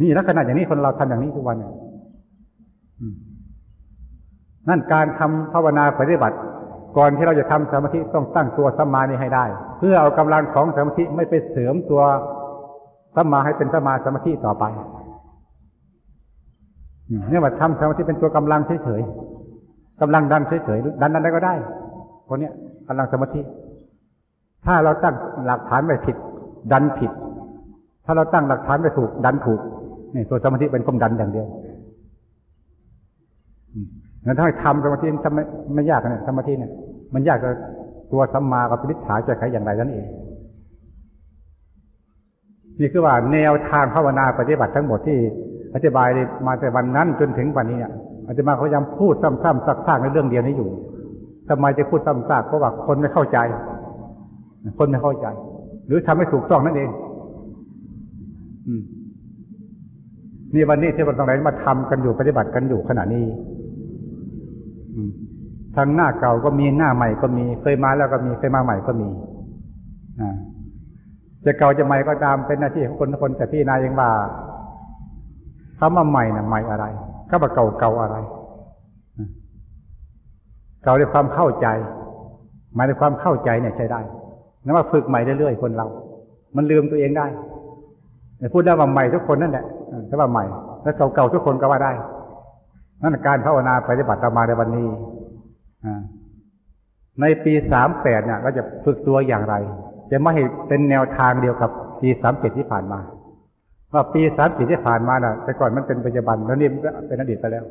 นี่ลักษณะอย่างนี้คนเราทำอย่างนี้ทุกวันนั่นการทำภาวนาปฏิบัติก่อนที่เราจะทำสมาธิต้องตั้งตัวสัมมานี้ให้ได้เพื่อเอากำลังของสมาธิไม่ไปเสริมตัวสัมมาให้เป็นสัมมาสมาธิต่อไปเนี่ยว่าทำสมาธิเป็นตัวกำลังเฉยๆกำลังดันเฉยๆดันนั้นได้ก็ได้คนเนี้ยกำลังสมาธิถ้าเราตั้งหลักฐานไว้ผิดดันผิดถ้าเราตั้งหลักฐานไว้ถูกดันถูกนี่ตัวสมาธิเป็นความดันอย่างเดียวงั้นถ้าทำสมาธิมันไม่ยากนะสมาธิเนี่ยมันยากกับตัวสัมมากับมิจฉาจะใช้อย่างไรนั่นเองนี่คือว่าแนวทางภาวนาปฏิบัติทั้งหมดที่อธิบายมาแต่วันนั้นจนถึงวันนี้เนี่ยอาจจะมาพยายามพูดซ้ำๆซักๆในเรื่องเดียวนี้อยู่ทำไมจะพูดซ้ำซากเพราะว่าคนไม่เข้าใจคนไม่เข้าใจหรือทำให้ถูกต้องนั่นเองนี่วันนี้ที่วันตรงไหนมาทำกันอยู่ปฏิบัติกันอยู่ขณะนี้ทั้งหน้าเก่าก็มีหน้าใหม่ก็มีเคยมาแล้วก็มีเคยมาใหม่ก็มีจะเก่าจะใหม่ก็ตามเป็นหน้าที่ของคนทุกคนแต่พี่นายยังว่าคำว่าใหม่น่ะใหม่อะไรคำว่าเก่าเก่าอะไรเก่าในความเข้าใจหมายในความเข้าใจเนี่ยใช้ได้นั่นว่าฝึกใหม่เรื่อยๆคนเรามันลืมตัวเองได้พูดได้ว่าใหม่ทุกคนนั่นแหละถ้าว่าใหม่แล้วเก่าๆทุกคนก็ว่าได้นั่นการภาวนาปฏิบัติธรรมในวันนี้ในปี38เนี่ยเราจะฝึกตัวอย่างไรจะไม่ให้เป็นแนวทางเดียวกับปี37ที่ผ่านมาว่าปี37ที่ผ่านมาน่ะแต่ก่อนมันเป็นปัจจุบันแล้วนี่เป็นอดีตไปแล้ว